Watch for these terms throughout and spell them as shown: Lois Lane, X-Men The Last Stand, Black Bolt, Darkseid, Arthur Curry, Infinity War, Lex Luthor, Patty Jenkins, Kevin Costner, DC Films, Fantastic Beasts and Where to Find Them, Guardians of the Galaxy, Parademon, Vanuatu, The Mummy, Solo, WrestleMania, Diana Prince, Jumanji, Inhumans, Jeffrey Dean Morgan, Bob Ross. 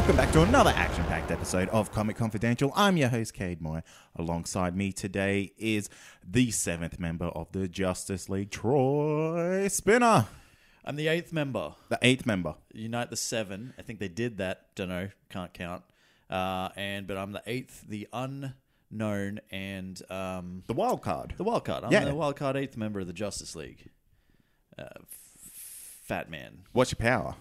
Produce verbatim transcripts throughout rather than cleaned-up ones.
Welcome back to another action-packed episode of Comic Confidential. I'm your host, Cade Moy. Alongside me today is the seventh member of the Justice League, Troy Spinner. I'm the eighth member. The eighth member. Unite the seven. I think they did that. Don't know. Can't count. Uh, and But I'm the eighth, the unknown, and... Um, the wild card. The wild card. I'm yeah. the wild card eighth member of the Justice League. Uh, fat man. What's your power?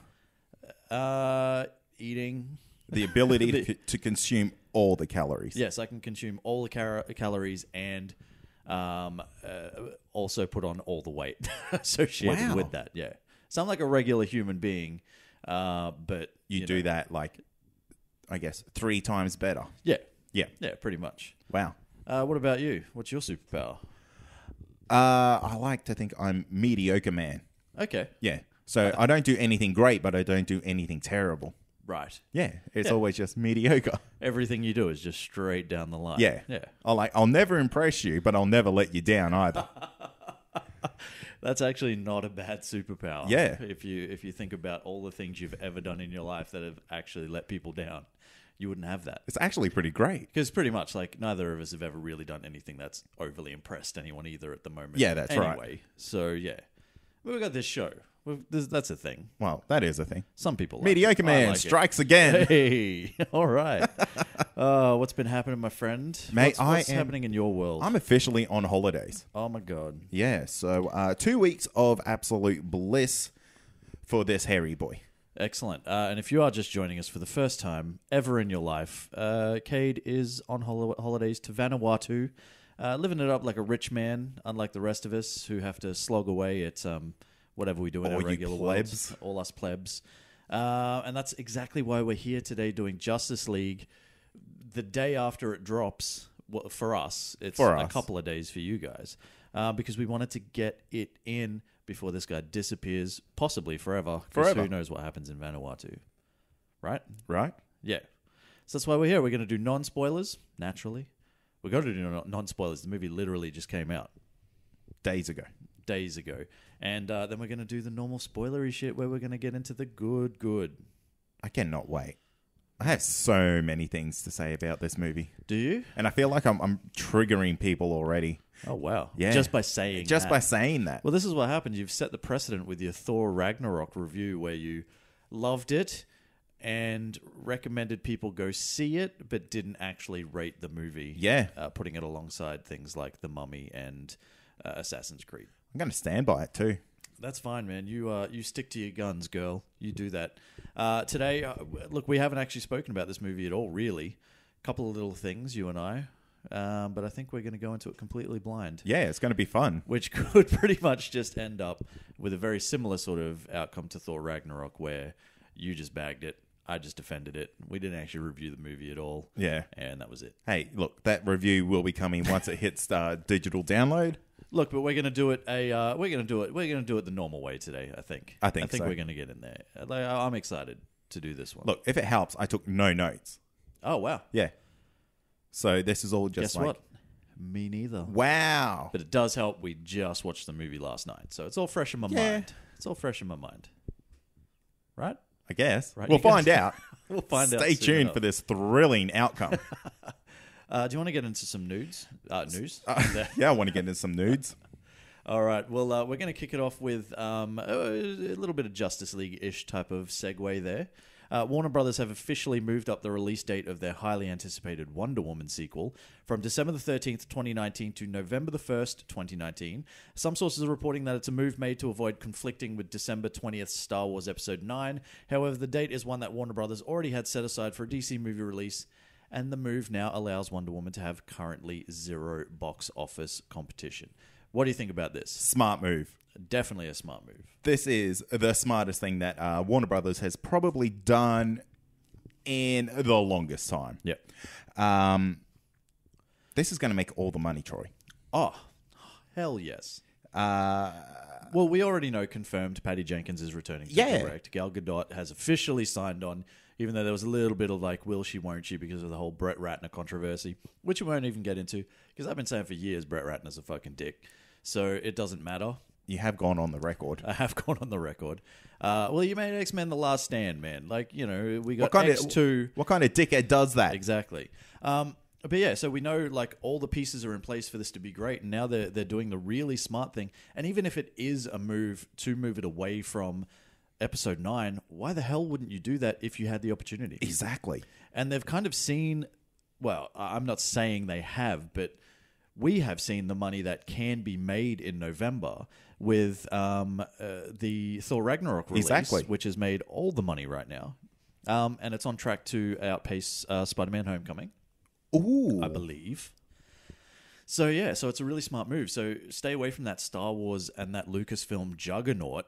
Uh... Eating. The ability the, to, to consume all the calories. Yes, I can consume all the car calories and um, uh, also put on all the weight associated wow. with that. Yeah. So I'm like a regular human being, uh, but... You, you do know, that like, I guess, three times better. Yeah. Yeah. Yeah, pretty much. Wow. Uh, what about you? What's your superpower? Uh, I like to think I'm mediocre man. Okay. Yeah. So uh, I don't do anything great, but I don't do anything terrible. Right. Yeah. It's yeah. always just mediocre. Everything you do is just straight down the line. Yeah. Yeah. I'll like I'll never impress you, but I'll never let you down either. That's actually not a bad superpower. Yeah. If you if you think about all the things you've ever done in your life that have actually let people down, you wouldn't have that. It's actually pretty great. Because pretty much like neither of us have ever really done anything that's overly impressed anyone either at the moment. Yeah, that's anyway, right. Anyway. So yeah. We've got this show. That's a thing. Well, that is a thing. Some people like Mediocre it. Man like strikes it. Again. Hey, all right. uh, what's been happening, my friend? Mate, what's what's I am, happening in your world? I'm officially on holidays. Oh, my God. Yeah, so uh, two weeks of absolute bliss for this hairy boy. Excellent. Uh, and if you are just joining us for the first time ever in your life, uh, Cade is on hol holidays to Vanuatu, uh, living it up like a rich man, unlike the rest of us who have to slog away at... Um, whatever we do in all our regular world. All us plebs. Uh, and that's exactly why we're here today doing Justice League. The day after it drops, well, for us, it's for us. a couple of days for you guys. Uh, because we wanted to get it in before this guy disappears, possibly forever. Forever. Who knows what happens in Vanuatu. Right? Right. Yeah. So that's why we're here. We're going to do non-spoilers, naturally. We're going to do non-spoilers. The movie literally just came out. Days ago. Days ago. And uh, then we're going to do the normal spoilery shit where we're going to get into the good, good. I cannot wait. I have so many things to say about this movie. Do you? And I feel like I'm, I'm triggering people already. Oh, wow. Yeah. Just by saying Just that. by saying that. Well, this is what happened. You've set the precedent with your Thor Ragnarok review where you loved it and recommended people go see it, but didn't actually rate the movie. Yeah. Uh, putting it alongside things like The Mummy and uh, Assassin's Creed. I'm going to stand by it too. That's fine, man. You uh, you stick to your guns, girl. You do that. Uh, today, uh, look, we haven't actually spoken about this movie at all, really. A couple of little things, you and I. Um, but I think we're going to go into it completely blind. Yeah, it's going to be fun. Which could pretty much just end up with a very similar sort of outcome to Thor Ragnarok, where you just bagged it. I just defended it. We didn't actually review the movie at all. Yeah. And that was it. Hey, look, that review will be coming once it hits uh, digital download. Look, but we're gonna do it a uh, we're gonna do it we're gonna do it the normal way today. I think. I think. I think so. We're gonna get in there. Like, I'm excited to do this one. Look, if it helps, I took no notes. Oh wow! Yeah. So this is all just. Guess like... what? Me neither. Wow! But it does help. We just watched the movie last night, so it's all fresh in my yeah. mind. It's all fresh in my mind. Right? I guess. Right? We'll find out. We'll find out. Stay tuned enough. for this thrilling outcome. Uh, do you want to get into some nudes? Uh, news? Uh, yeah, I want to get into some nudes. All right. Well, uh, we're going to kick it off with um, a, a little bit of Justice League-ish type of segue there. Uh, Warner Brothers have officially moved up the release date of their highly anticipated Wonder Woman sequel from December the thirteenth, twenty nineteen to November the first, twenty nineteen. Some sources are reporting that it's a move made to avoid conflicting with December twentieth Star Wars Episode nine. However, the date is one that Warner Brothers already had set aside for a D C movie release, and the move now allows Wonder Woman to have currently zero box office competition. What do you think about this? Smart move. Definitely a smart move. This is the smartest thing that uh, Warner Brothers has probably done in the longest time. Yep. Um, this is going to make all the money, Troy. Oh, hell yes. Uh, well, we already know confirmed Patty Jenkins is returning to yeah. direct. Gal Gadot has officially signed on. Even though there was a little bit of like, will she, won't she, because of the whole Brett Ratner controversy, which we won't even get into, because I've been saying for years Brett Ratner's a fucking dick. So it doesn't matter. You have gone on the record. I have gone on the record. Uh, well, you made X-Men The Last Stand, man. Like, you know, we got X two. What kind of dickhead does that? Exactly. Um, but yeah, so we know, like, all the pieces are in place for this to be great. And now they're, they're doing the really smart thing. And even if it is a move to move it away from Episode nine, why the hell wouldn't you do that if you had the opportunity? Exactly. And they've kind of seen... Well, I'm not saying they have, but we have seen the money that can be made in November with um, uh, the Thor Ragnarok release, exactly. which has made all the money right now. Um, and it's on track to outpace uh, Spider-Man Homecoming, Ooh. I believe. So, yeah, so it's a really smart move. So stay away from that Star Wars and that Lucasfilm juggernaut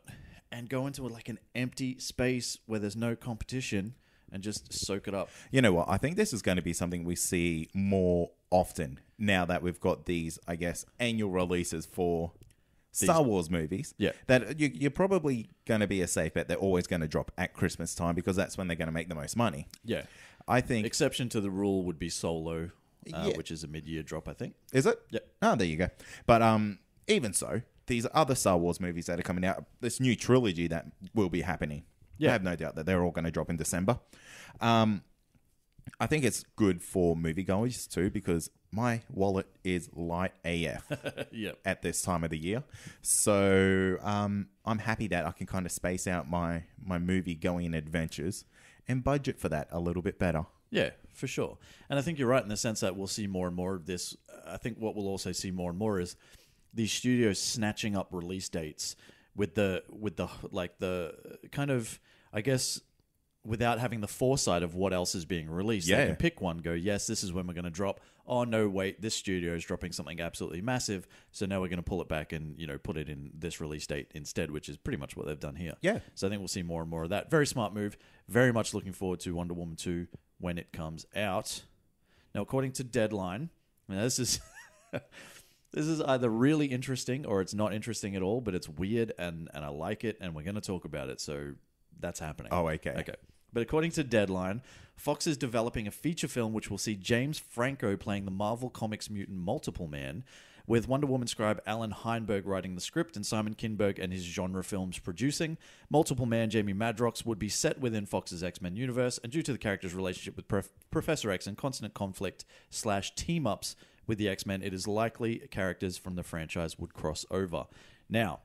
and go into like an empty space where there's no competition and just soak it up. You know what? I think this is going to be something we see more often now that we've got these, I guess, annual releases for these Star Wars movies. Yeah. That you, you're probably going to be a safe bet. They're always going to drop at Christmas time because that's when they're going to make the most money. Yeah. I think... Exception to the rule would be Solo, uh, yeah. which is a mid-year drop, I think. Is it? Yeah. Oh, there you go. But um, even so, these other Star Wars movies that are coming out, this new trilogy that will be happening... Yeah. I have no doubt that they're all going to drop in December. Um, I think it's good for moviegoers too because my wallet is light A F yep. at this time of the year. So um, I'm happy that I can kind of space out my, my movie-going adventures and budget for that a little bit better. Yeah, for sure. And I think you're right in the sense that we'll see more and more of this. I think what we'll also see more and more is these studios snatching up release dates with the, with the like the kind of... I guess without having the foresight of what else is being released, yeah. they can pick one, go, yes, this is when we're going to drop. Oh, no, wait, this studio is dropping something absolutely massive, so now we're going to pull it back and, you know, put it in this release date instead, which is pretty much what they've done here. Yeah. So I think we'll see more and more of that. Very smart move. Very much looking forward to Wonder Woman two when it comes out. Now, according to Deadline, now this is... This is either really interesting or it's not interesting at all, but it's weird and, and I like it and we're going to talk about it, so... That's happening. Oh, okay. Okay. But according to Deadline, Fox is developing a feature film which will see James Franco playing the Marvel Comics mutant Multiple Man, with Wonder Woman scribe Alan Heinberg writing the script and Simon Kinberg and his genre films producing. Multiple Man Jamie Madrox would be set within Fox's X-Men universe, and due to the character's relationship with Prof- Professor X and constant conflict slash team-ups with the X-Men, it is likely characters from the franchise would cross over. Now,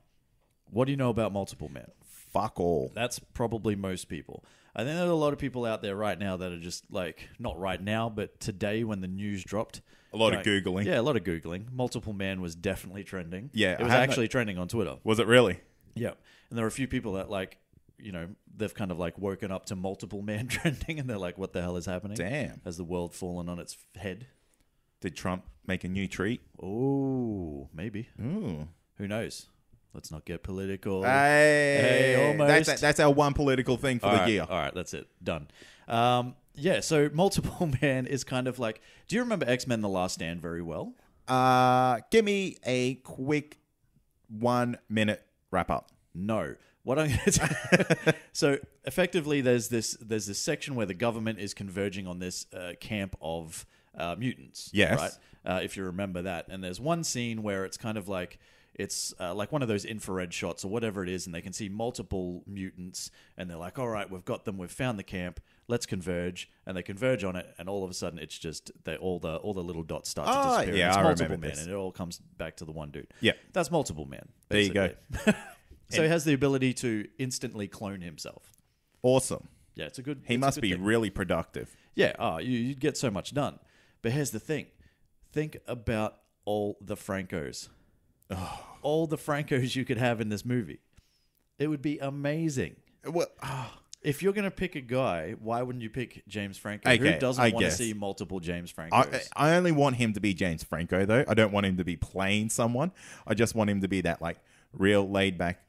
what do you know about Multiple Man? Fuck all. That's probably most people. I think there are a lot of people out there right now that are just like, not right now, but today when the news dropped. A lot like, of Googling. Yeah, a lot of Googling. Multiple Man was definitely trending. Yeah. It was actually not... trending on Twitter. Was it really? Yeah. And there were a few people that like, you know, they've kind of like woken up to Multiple Man trending and they're like, what the hell is happening? Damn. Has the world fallen on its head? Did Trump make a new treat? Oh, maybe. Ooh. Who knows? Let's not get political. Hey, hey almost. That, that, that's our one political thing for all the right, year. All right, that's it. Done. Um, yeah, so Multiple Man is kind of like... Do you remember X-Men The Last Stand very well? Uh, give me a quick one-minute wrap-up. No. What I'm going to tell So, effectively, there's this, there's this section where the government is converging on this uh, camp of uh, mutants. Yes. Right? Uh, if you remember that. And there's one scene where it's kind of like... It's uh, like one of those infrared shots or whatever it is, and they can see multiple mutants, and they're like, all right, we've got them, we've found the camp, let's converge, and they converge on it, and all of a sudden, it's just, they all the all the little dots start oh, to disappear. Yeah, it's I Multiple Man, this. And it all comes back to the one dude. Yeah. That's Multiple Man. Basically. There you go. So he has the ability to instantly clone himself. Awesome. Yeah, it's a good He must good be thing. Really productive. Yeah, oh, you, you'd get so much done. But here's the thing. Think about all the Francos. Oh. All the Francos you could have in this movie. It would be amazing. Well, oh. If you're going to pick a guy, why wouldn't you pick James Franco? Okay, who doesn't I want guess. To see multiple James Francos? I, I only want him to be James Franco, though. I don't want him to be playing someone. I just want him to be that like real laid-back,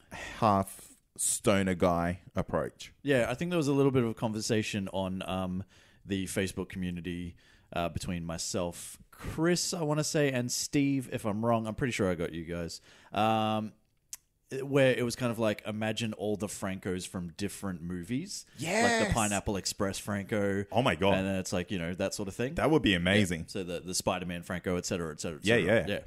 half-stoner guy approach. Yeah, I think there was a little bit of a conversation on um, the Facebook community uh, between myself Chris, I want to say, and Steve, if I'm wrong. I'm pretty sure I got you guys. Um, where it was kind of like, imagine all the Francos from different movies. Yes. Like the Pineapple Express Franco. Oh, my God. And then it's like, you know, that sort of thing. That would be amazing. Yeah. So the, the Spider-Man Franco, et cetera, et cetera, et cetera. Yeah, yeah. Yeah.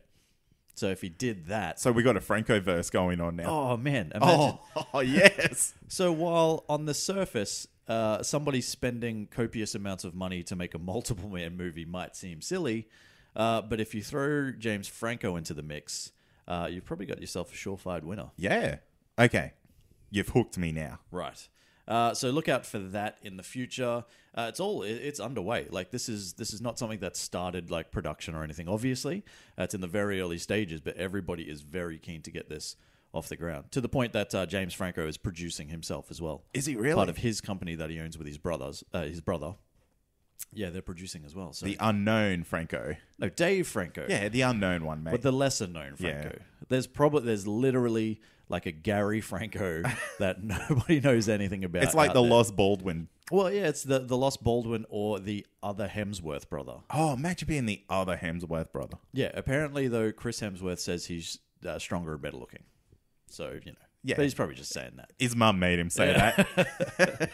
So if he did that... So we got a Franco-verse going on now. Oh, man. Imagine. Oh, oh, yes. So while on the surface, uh, somebody spending copious amounts of money to make a multiple-man movie might seem silly, uh, but if you throw James Franco into the mix, uh, you've probably got yourself a surefire winner. Yeah. Okay. You've hooked me now. Right. Uh, so look out for that in the future. Uh, it's all it's underway. Like this is this is not something that started like production or anything. Obviously, uh, it's in the very early stages, but everybody is very keen to get this off the ground to the point that uh, James Franco is producing himself as well. Is he really part of his company that he owns with his brothers? Uh, his brother. Yeah, they're producing as well. So the unknown Franco. No, Dave Franco. Yeah, the unknown one, mate. But the lesser known Franco. Yeah. There's probably there's literally. Like a Gary Franco that nobody knows anything about. It's like the there. Lost Baldwin. Well, yeah, it's the, the Lost Baldwin or the other Hemsworth brother. Oh, imagine being the other Hemsworth brother. Yeah, apparently, though, Chris Hemsworth says he's uh, stronger and better looking. So, you know. Yeah. But he's probably just saying that. His mum made him say yeah. that.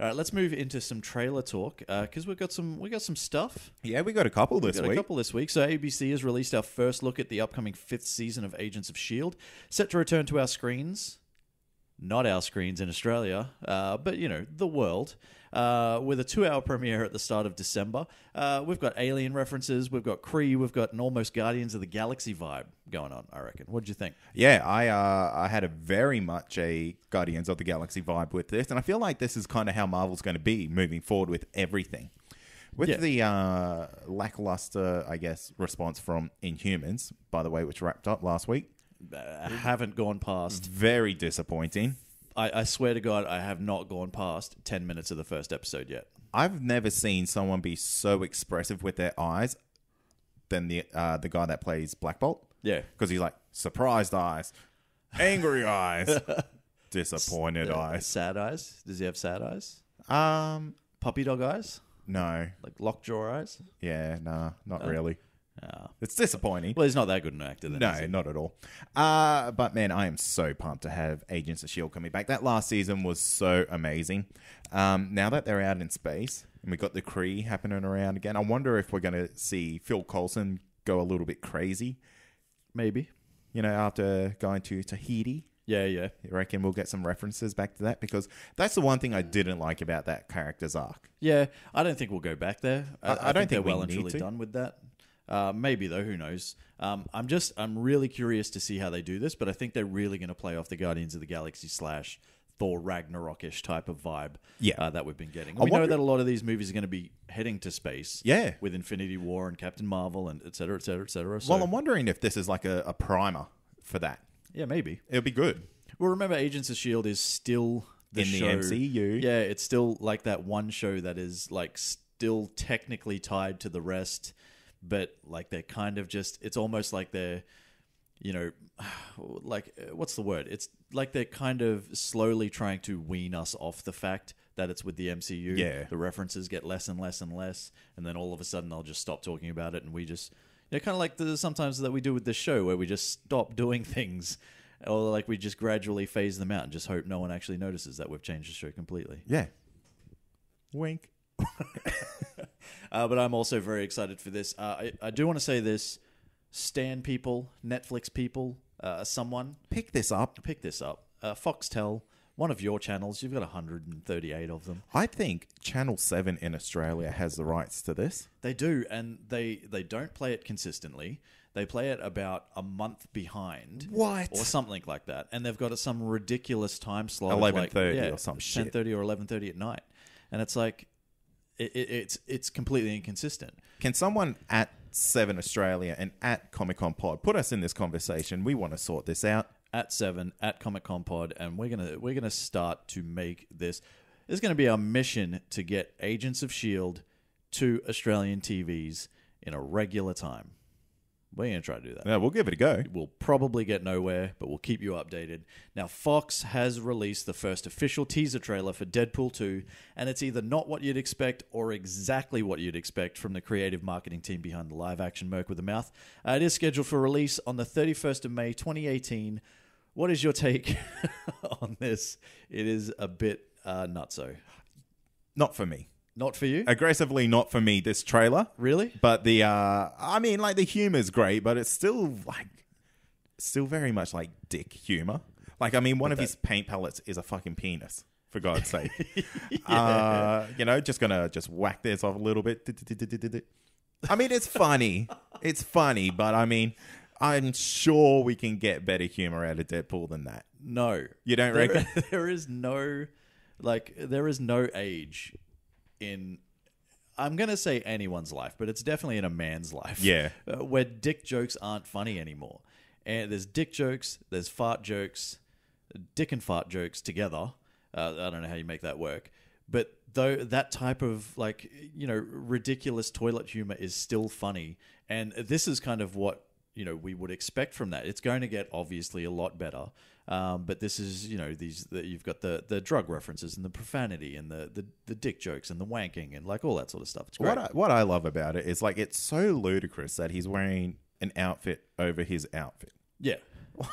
All right, let's move into some trailer talk because uh, we've got some we got some stuff. Yeah, we got a couple this week. We got a couple this week. So A B C has released our first look at the upcoming fifth season of Agents of S H I E L D, set to return to our screens, not our screens in Australia, uh, but you know the world, uh, with a two-hour premiere at the start of December. Uh, we've got alien references, we've got Kree, we've got an almost Guardians of the Galaxy vibe going on. I reckon. What did you think? Yeah, I uh, I had a very much a Guardians of the Galaxy vibe with this, and I feel like this is kind of how Marvel's going to be moving forward with everything. With yeah. the uh, lackluster, I guess, response from Inhumans, by the way, which wrapped up last week. I haven't gone past. Very disappointing. I, I swear to God, I have not gone past ten minutes of the first episode yet. I've never seen someone be so expressive with their eyes than the uh, the guy that plays Black Bolt. Yeah. Because he's like, surprised eyes, angry eyes, disappointed S- eyes. Sad eyes? Does he have sad eyes? Um, Puppy dog eyes? No. Like lockjaw eyes? Yeah, nah, not um, really. Oh. It's disappointing. Well, he's not that good an actor then. No, not at all. Uh, but man, I am so pumped to have Agents of S H I E L D coming back. That last season was so amazing. Um, now that they're out in space and we got the Kree happening around again, I wonder if we're going to see Phil Coulson go a little bit crazy. Maybe. You know, after going to Tahiti. Yeah, yeah. You reckon we'll get some references back to that? Because that's the one thing I didn't like about that character's arc. Yeah, I don't think we'll go back there. I, I, I don't think, think they're well and truly done with that. Uh, maybe though, who knows? Um, I'm just, I'm really curious to see how they do this, but I think they're really going to play off the Guardians of the Galaxy slash Thor Ragnarok-ish type of vibe yeah. uh, that we've been getting. We wonder- know that a lot of these movies are going to be heading to space yeah. with Infinity War and Captain Marvel and et cetera, et cetera, et cetera. So, well, I'm wondering if this is like a, a primer for that. Yeah, maybe. It'll be good. Well, remember Agents of S H I E L D is still the in show. the M C U. Yeah, it's still like that one show that is like still technically tied to the rest. But like they're kind of just, it's almost like they're, you know, like, what's the word? It's like they're kind of slowly trying to wean us off the fact that it's with the M C U. Yeah. The references get less and less and less. And then all of a sudden they'll just stop talking about it. And we just, you know, kind of like the sometimes that we do with this show where we just stop doing things. Or like we just gradually phase them out and just hope no one actually notices that we've changed the show completely. Yeah. Wink. uh, but I'm also very excited for this. Uh, I, I do want to say this. Stan people, Netflix people, uh, someone. Pick this up. Pick this up. Uh, Foxtel, one of your channels. You've got one hundred thirty-eight of them. I think Channel seven in Australia has the rights to this. They do, and they, they don't play it consistently. They play it about a month behind. What? Or something like that. And they've got it some ridiculous time slot. eleven thirty like, yeah, or some shit. ten thirty or eleven thirty at night. And it's like... It, it, it's it's completely inconsistent. Can someone at Seven Australia and at Comic Con Pod put us in this conversation? We want to sort this out. At Seven, at Comic Con Pod, and we're gonna we're gonna start to make this. It's gonna be our mission to get Agents of S H I E L D to Australian T Vs in a regular time. We're gonna try to do that. Yeah, we'll give it a go. We'll probably get nowhere, but we'll keep you updated. Now, Fox has released the first official teaser trailer for Deadpool two, and it's either not what you'd expect or exactly what you'd expect from the creative marketing team behind the live-action Merc with a Mouth. Uh, it is scheduled for release on the thirty-first of May, twenty eighteen. What is your take on this? It is a bit uh, nutso. Not for me. Not for you? Aggressively not for me, this trailer. Really? But the, uh, I mean, like, the humor's great, but it's still, like, still very much like dick humor. Like, I mean, one but of that... his paint palettes is a fucking penis, for God's sake. yeah. uh, you know, just gonna just whack this off a little bit. I mean, it's funny. It's funny, but I mean, I'm sure we can get better humor out of Deadpool than that. No. You don't there, reckon? There is no, like, there is no age in, I'm going to say anyone's life, but it's definitely in a man's life. Yeah. Uh, where dick jokes aren't funny anymore. And there's dick jokes, there's fart jokes, dick and fart jokes together. Uh, I don't know how you make that work. But though that type of, like, you know, ridiculous toilet humor is still funny. And this is kind of what, you know, we would expect from that. It's going to get obviously a lot better. Um, but this is, you know, these the, you've got the, the drug references and the profanity and the, the, the dick jokes and the wanking and like all that sort of stuff. It's great. What I, what I love about it is like it's so ludicrous that he's wearing an outfit over his outfit. Yeah.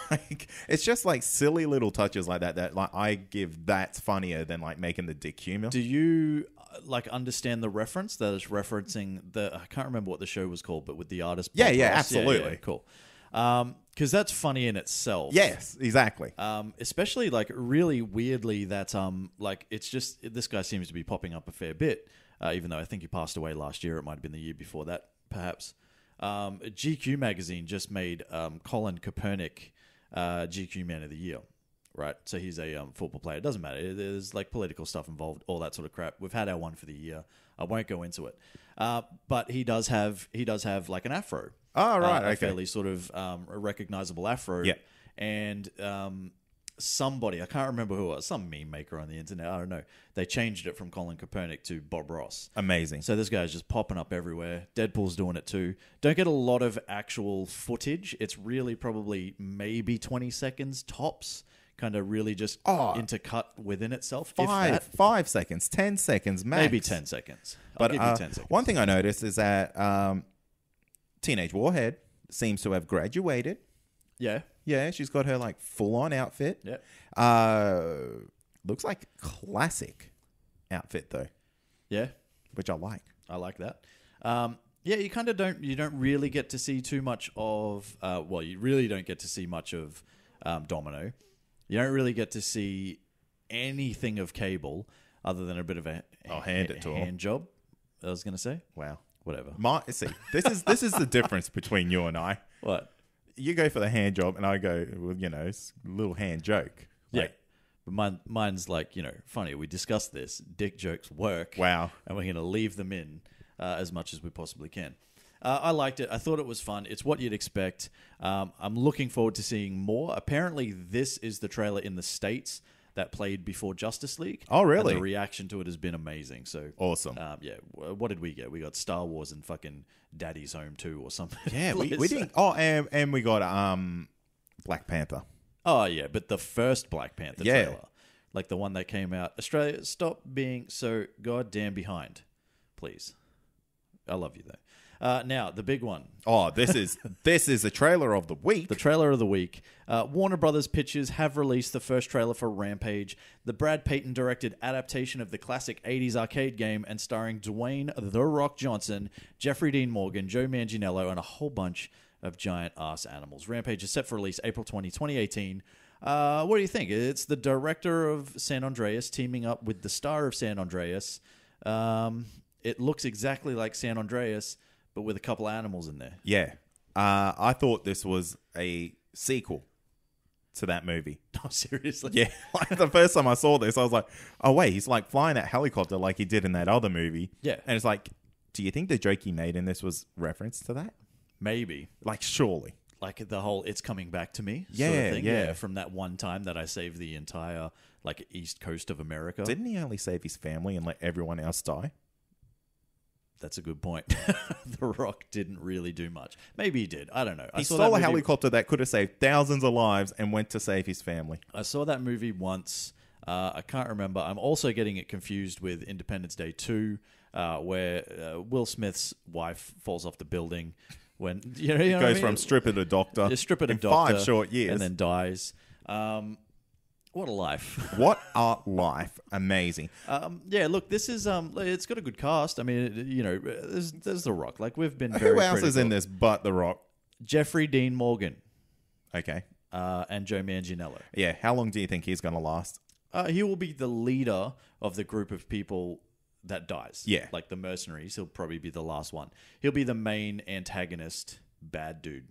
Like it's just like silly little touches like that that like I give that's funnier than like making the dick humor. Do you like understand the reference that is referencing the? I can't remember what the show was called, but with the artist. Yeah, podcast. yeah, absolutely, yeah, yeah, cool. Um, because that's funny in itself. Yes, exactly. Um, especially like really weirdly that um like it's just this guy seems to be popping up a fair bit, uh, even though I think he passed away last year. It might have been the year before that, perhaps. Um, G Q magazine just made um, Colin Kaepernick uh, G Q Man of the Year, right? So he's a um, football player. It doesn't matter. There's like political stuff involved, all that sort of crap. We've had our one for the year. I won't go into it. Uh, but he does have he does have like an afro. Oh, right. Uh, okay. A fairly sort of um, recognizable afro. Yeah. And um, somebody, I can't remember who it was, some meme maker on the internet, I don't know. They changed it from Colin Kaepernick to Bob Ross. Amazing. So this guy's just popping up everywhere. Deadpool's doing it too. Don't get a lot of actual footage. It's really probably maybe twenty seconds tops. Kind of really just oh, intercut within itself. Five, five seconds, ten seconds max. Maybe ten seconds. I'll but give uh, you ten seconds. One thing I noticed is that um, Teenage Warhead seems to have graduated. Yeah. Yeah, she's got her like full-on outfit. Yeah. Uh, looks like classic outfit though. Yeah. Which I like. I like that. Um, yeah, you kind of don't. You don't really get to see too much of. Uh, well, you really don't get to see much of um, Domino. You don't really get to see anything of Cable other than a bit of a I'll hand a, it to hand job. I was going to say. Wow. Whatever. My, see, this is this is the difference between you and I. What? You go for the hand job, and I go, well, you know, it's a little hand joke. Like, yeah. But mine, mine's like, you know, funny. We discussed this. Dick jokes work. Wow. And we're going to leave them in uh, as much as we possibly can. Uh, I liked it. I thought it was fun. It's what you'd expect. Um, I'm looking forward to seeing more. Apparently, this is the trailer in the States that played before Justice League. Oh, really? And the reaction to it has been amazing. So awesome. Um, yeah. What did we get? We got Star Wars and fucking Daddy's Home two or something. Yeah, we, we didn't. Oh, and, and we got um, Black Panther. Oh, yeah. But the first Black Panther yeah. trailer. Like the one that came out. Australia, stop being so goddamn behind. Please. I love you, though. Uh, now, the big one. Oh, this is this is the trailer of the week. The trailer of the week. Uh, Warner Brothers Pictures have released the first trailer for Rampage, the Brad Peyton-directed adaptation of the classic eighties arcade game and starring Dwayne "The Rock" Johnson, Jeffrey Dean Morgan, Joe Manganiello, and a whole bunch of giant-ass animals. Rampage is set for release April twentieth, twenty eighteen. Uh, what do you think? It's the director of San Andreas teaming up with the star of San Andreas. Um, it looks exactly like San Andreas, but with a couple of animals in there. Yeah. Uh, I thought this was a sequel to that movie. Oh, seriously? Yeah. Like the first time I saw this, I was like, oh, wait, he's like flying that helicopter like he did in that other movie. Yeah. And it's like, do you think the joke he made in this was reference to that? Maybe. Like, surely. Like the whole it's coming back to me yeah, sort of thing. Yeah. yeah. From that one time that I saved the entire like east coast of America. Didn't he only save his family and let everyone else die? That's a good point. The Rock didn't really do much. Maybe he did. I don't know. I he saw stole a helicopter that could have saved thousands of lives and went to save his family. I saw that movie once. Uh, I can't remember. I'm also getting it confused with Independence Day two, uh, where uh, Will Smith's wife falls off the building. When you know, you know goes what I mean? From stripper to doctor. A stripper to in doctor. Five short years. And then dies. Um, What a life. What a life. Amazing. Um, yeah, look, this is... Um, it's got a good cast. I mean, it, you know, there's, there's The Rock. Like, we've been very Who else critical. Is in this but The Rock? Jeffrey Dean Morgan. Okay. Uh, and Joe Manganiello. Yeah. How long do you think he's going to last? Uh, he will be the leader of the group of people that dies. Yeah. Like the mercenaries. He'll probably be the last one. He'll be the main antagonist bad dude.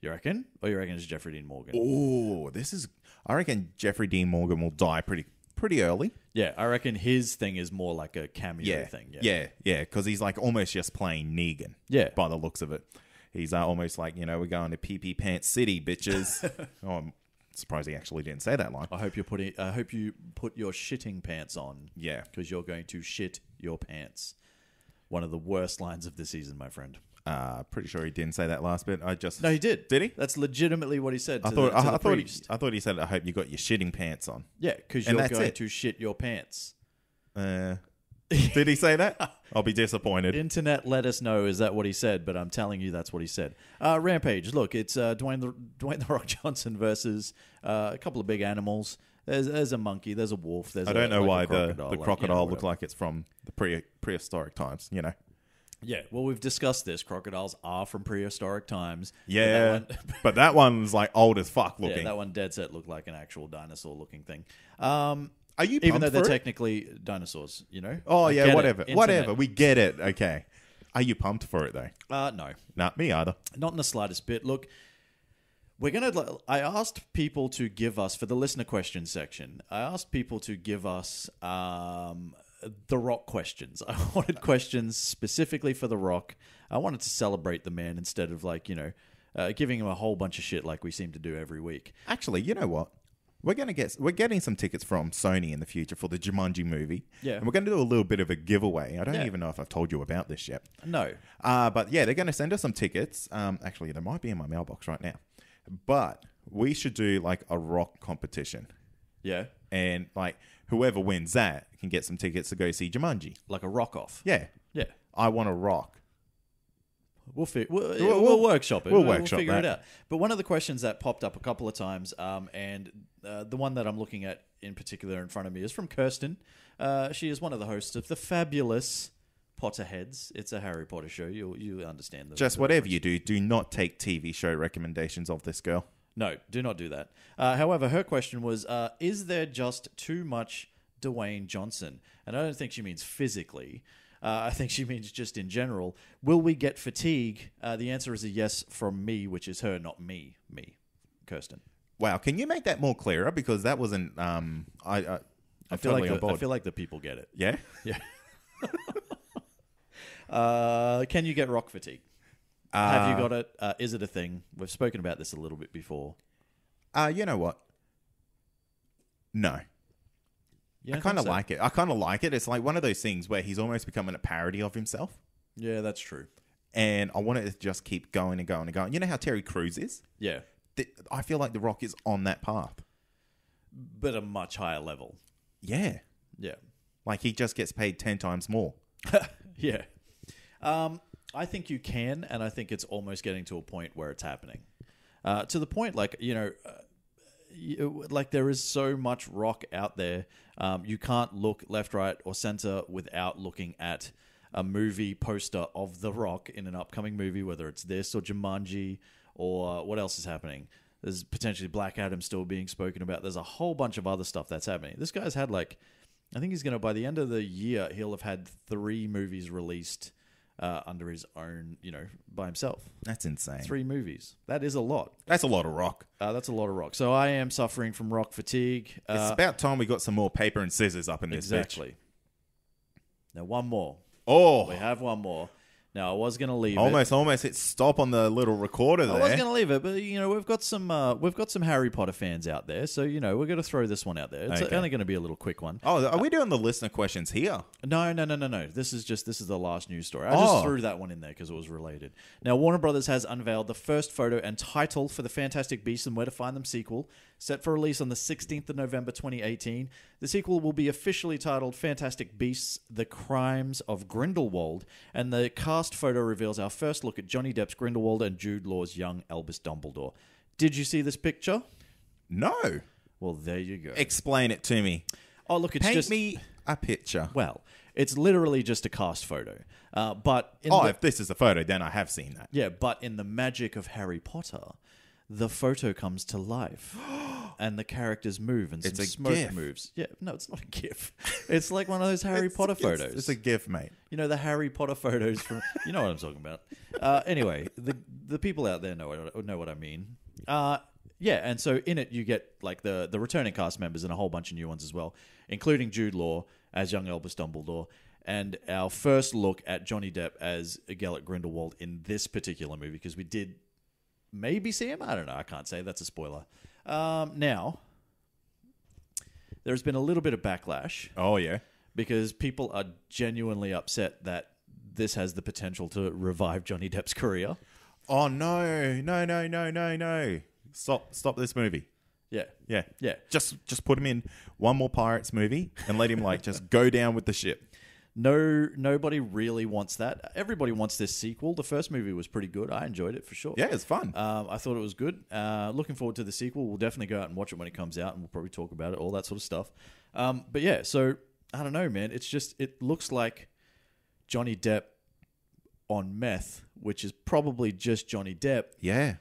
You reckon? Or you reckon it's Jeffrey Dean Morgan? Oh, this is... I reckon Jeffrey Dean Morgan will die pretty pretty early. Yeah, I reckon his thing is more like a cameo yeah, thing. Yeah, yeah, yeah, because he's like almost just playing Negan. Yeah. By the looks of it. He's uh, almost like, you know, we're going to pee-pee pants city, bitches. Oh, I'm surprised he actually didn't say that line. I hope, you're putting, I hope you put your shitting pants on. Yeah. Because you're going to shit your pants. One of the worst lines of the season, my friend. Uh, pretty sure he didn't say that last bit. I just no, he did. Did he? That's legitimately what he said. To I thought. The, to I, the I thought. He, I thought he said, "I hope you got your shitting pants on." Yeah, because you're going it. to shit your pants. Uh, did he say that? I'll be disappointed. Internet, let us know. Is that what he said? But I'm telling you, that's what he said. Uh, Rampage. Look, it's uh, Dwayne the Dwayne the Rock Johnson versus uh, a couple of big animals. There's, there's a monkey. There's a wolf. There's I don't a, know like why the crocodile, the like, crocodile you know, looked like it's from the pre prehistoric times. You know. Yeah, well, we've discussed this. Crocodiles are from prehistoric times. Yeah, that one, but that one's like old as fuck looking. Yeah, that one dead set looked like an actual dinosaur looking thing. Um, are you even though they're it? technically dinosaurs, you know? Oh I yeah, whatever, it, whatever. We get it. Okay. Are you pumped for it though? Uh, no, not me either. Not in the slightest bit. Look, we're gonna. I asked people to give us for the listener question section. I asked people to give us. Um, The Rock questions. I wanted questions specifically for The Rock. I wanted to celebrate the man instead of like, you know, uh, giving him a whole bunch of shit like we seem to do every week. Actually, you know what? We're gonna get we're getting some tickets from Sony in the future for the Jumanji movie. Yeah, and we're gonna do a little bit of a giveaway. I don't yeah. even know if I've told you about this yet. No. Uh but yeah, they're gonna send us some tickets. Um, actually, they might be in my mailbox right now. But we should do like a Rock competition. Yeah. And like whoever wins that can get some tickets to go see Jumanji. Like a rock off. Yeah. Yeah. I want to rock. We'll, fi- we'll, we'll, we'll, we'll workshop it. We'll, we'll workshop figure that. it out. But one of the questions that popped up a couple of times, um, and uh, the one that I'm looking at in particular in front of me is from Kirsten. Uh, she is one of the hosts of the fabulous Potterheads. It's a Harry Potter show. You you understand that. Just the whatever reference. you do, do not take T V show recommendations of this girl. No, do not do that. Uh, however, her question was, uh, is there just too much Dwayne Johnson? And I don't think she means physically. Uh, I think she means just in general. Will we get fatigue? Uh, the answer is a yes from me, which is her, not me. Me, Kirsten. Wow, can you make that more clearer? Because that wasn't... Um, I, I, I, feel totally like the, I feel like the people get it. Yeah? Yeah. uh, can you get rock fatigue? Uh, Have you got it? Uh, is it a thing? We've spoken about this a little bit before. Uh, you know what? No. I kind of so? like it. I kind of like it. It's like one of those things where he's almost becoming a parody of himself. Yeah, that's true. And I want it to just keep going and going and going. You know how Terry Crews is? Yeah. The, I feel like The Rock is on that path. But a much higher level. Yeah. Yeah. Like he just gets paid ten times more. Yeah. Um... I think you can, and I think it's almost getting to a point where it's happening. Uh, to the point, like, you know, uh, you, like there is so much rock out there. Um, you can't look left, right, or center without looking at a movie poster of The Rock in an upcoming movie, whether it's this or Jumanji or what else is happening. There's potentially Black Adam still being spoken about. There's a whole bunch of other stuff that's happening. This guy's had like, I think he's going to, by the end of the year, he'll have had three movies released Uh, under his own, you know, by himself. That's insane. Three movies. That is a lot. That's a lot of rock. Uh, that's a lot of rock. So I am suffering from rock fatigue. Uh, it's about time we got some more paper and scissors up in this bitch. Exactly. Now, one more. Oh. We have one more. Now, I was going to leave almost, it. Almost hit stop on the little recorder there. I was going to leave it, but, you know, we've got some uh, we've got some Harry Potter fans out there, so, you know, we're going to throw this one out there. It's okay. Only going to be a little quick one. Oh, are uh, we doing the listener questions here? No, no, no, no, no. This is just, this is the last news story. I oh. just threw that one in there because it was related. Now, Warner Brothers has unveiled the first photo and title for the Fantastic Beasts and Where to Find Them sequel, set for release on the sixteenth of November twenty eighteen. The sequel will be officially titled Fantastic Beasts, The Crimes of Grindelwald, and the cast photo reveals our first look at Johnny Depp's Grindelwald and Jude Law's young Albus Dumbledore. Did you see this picture? No. Well, there you go. Explain it to me. Oh, look, it's Paint just... Paint me a picture. Well, it's literally just a cast photo. Uh, but in Oh, the... if this is a photo, then I have seen that. Yeah, but in the magic of Harry Potter, the photo comes to life and the characters move and some it's a smoke gif. moves. Yeah, no, it's not a GIF. It's like one of those Harry Potter photos. It's, it's a GIF, mate. You know, the Harry Potter photos from... You know what I'm talking about. Uh, anyway, the the people out there know, know what I mean. Uh, yeah, and so in it you get like the, the returning cast members and a whole bunch of new ones as well, including Jude Law as young Albus Dumbledore, and our first look at Johnny Depp as Gellert Grindelwald in this particular movie, because we did maybe see him. I don't know. I can't say. That's a spoiler. Um, now, there's been a little bit of backlash. Oh, yeah. Because people are genuinely upset that this has the potential to revive Johnny Depp's career. Oh, no. No, no, no, no, no. Stop, stop this movie. Yeah. Yeah. Yeah. Just, just put him in one more Pirates movie and let him like just go down with the ship. No, nobody really wants that. Everybody wants this sequel. The first movie was pretty good. I enjoyed it for sure. Yeah, it's fun. Um, I thought it was good. Uh, looking forward to the sequel. We'll definitely go out and watch it when it comes out, and we'll probably talk about it, all that sort of stuff. Um, but yeah, so I don't know, man. It's just, it looks like Johnny Depp on meth, which is probably just Johnny Depp. Yeah.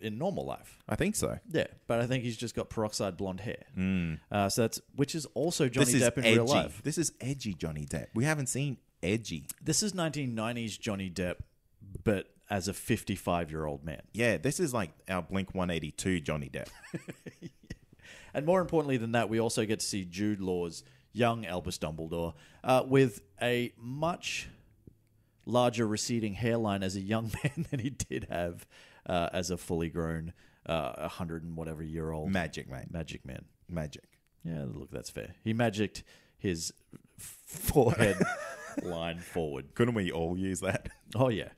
In normal life. I think so. Yeah, but I think he's just got peroxide blonde hair. Mm. Uh, so that's which is also Johnny Depp in edgy. real life. This is edgy Johnny Depp. We haven't seen edgy. This is nineteen nineties Johnny Depp, but as a fifty-five-year-old man. Yeah, this is like our Blink one eighty-two Johnny Depp. And more importantly than that, we also get to see Jude Law's young Albus Dumbledore uh, with a much larger receding hairline as a young man than he did have. Uh, as a fully grown, uh, hundred and whatever year old magic man, magic man, magic. Yeah, look, that's fair. He magicked his forehead line forward. Couldn't we all use that? Oh yeah.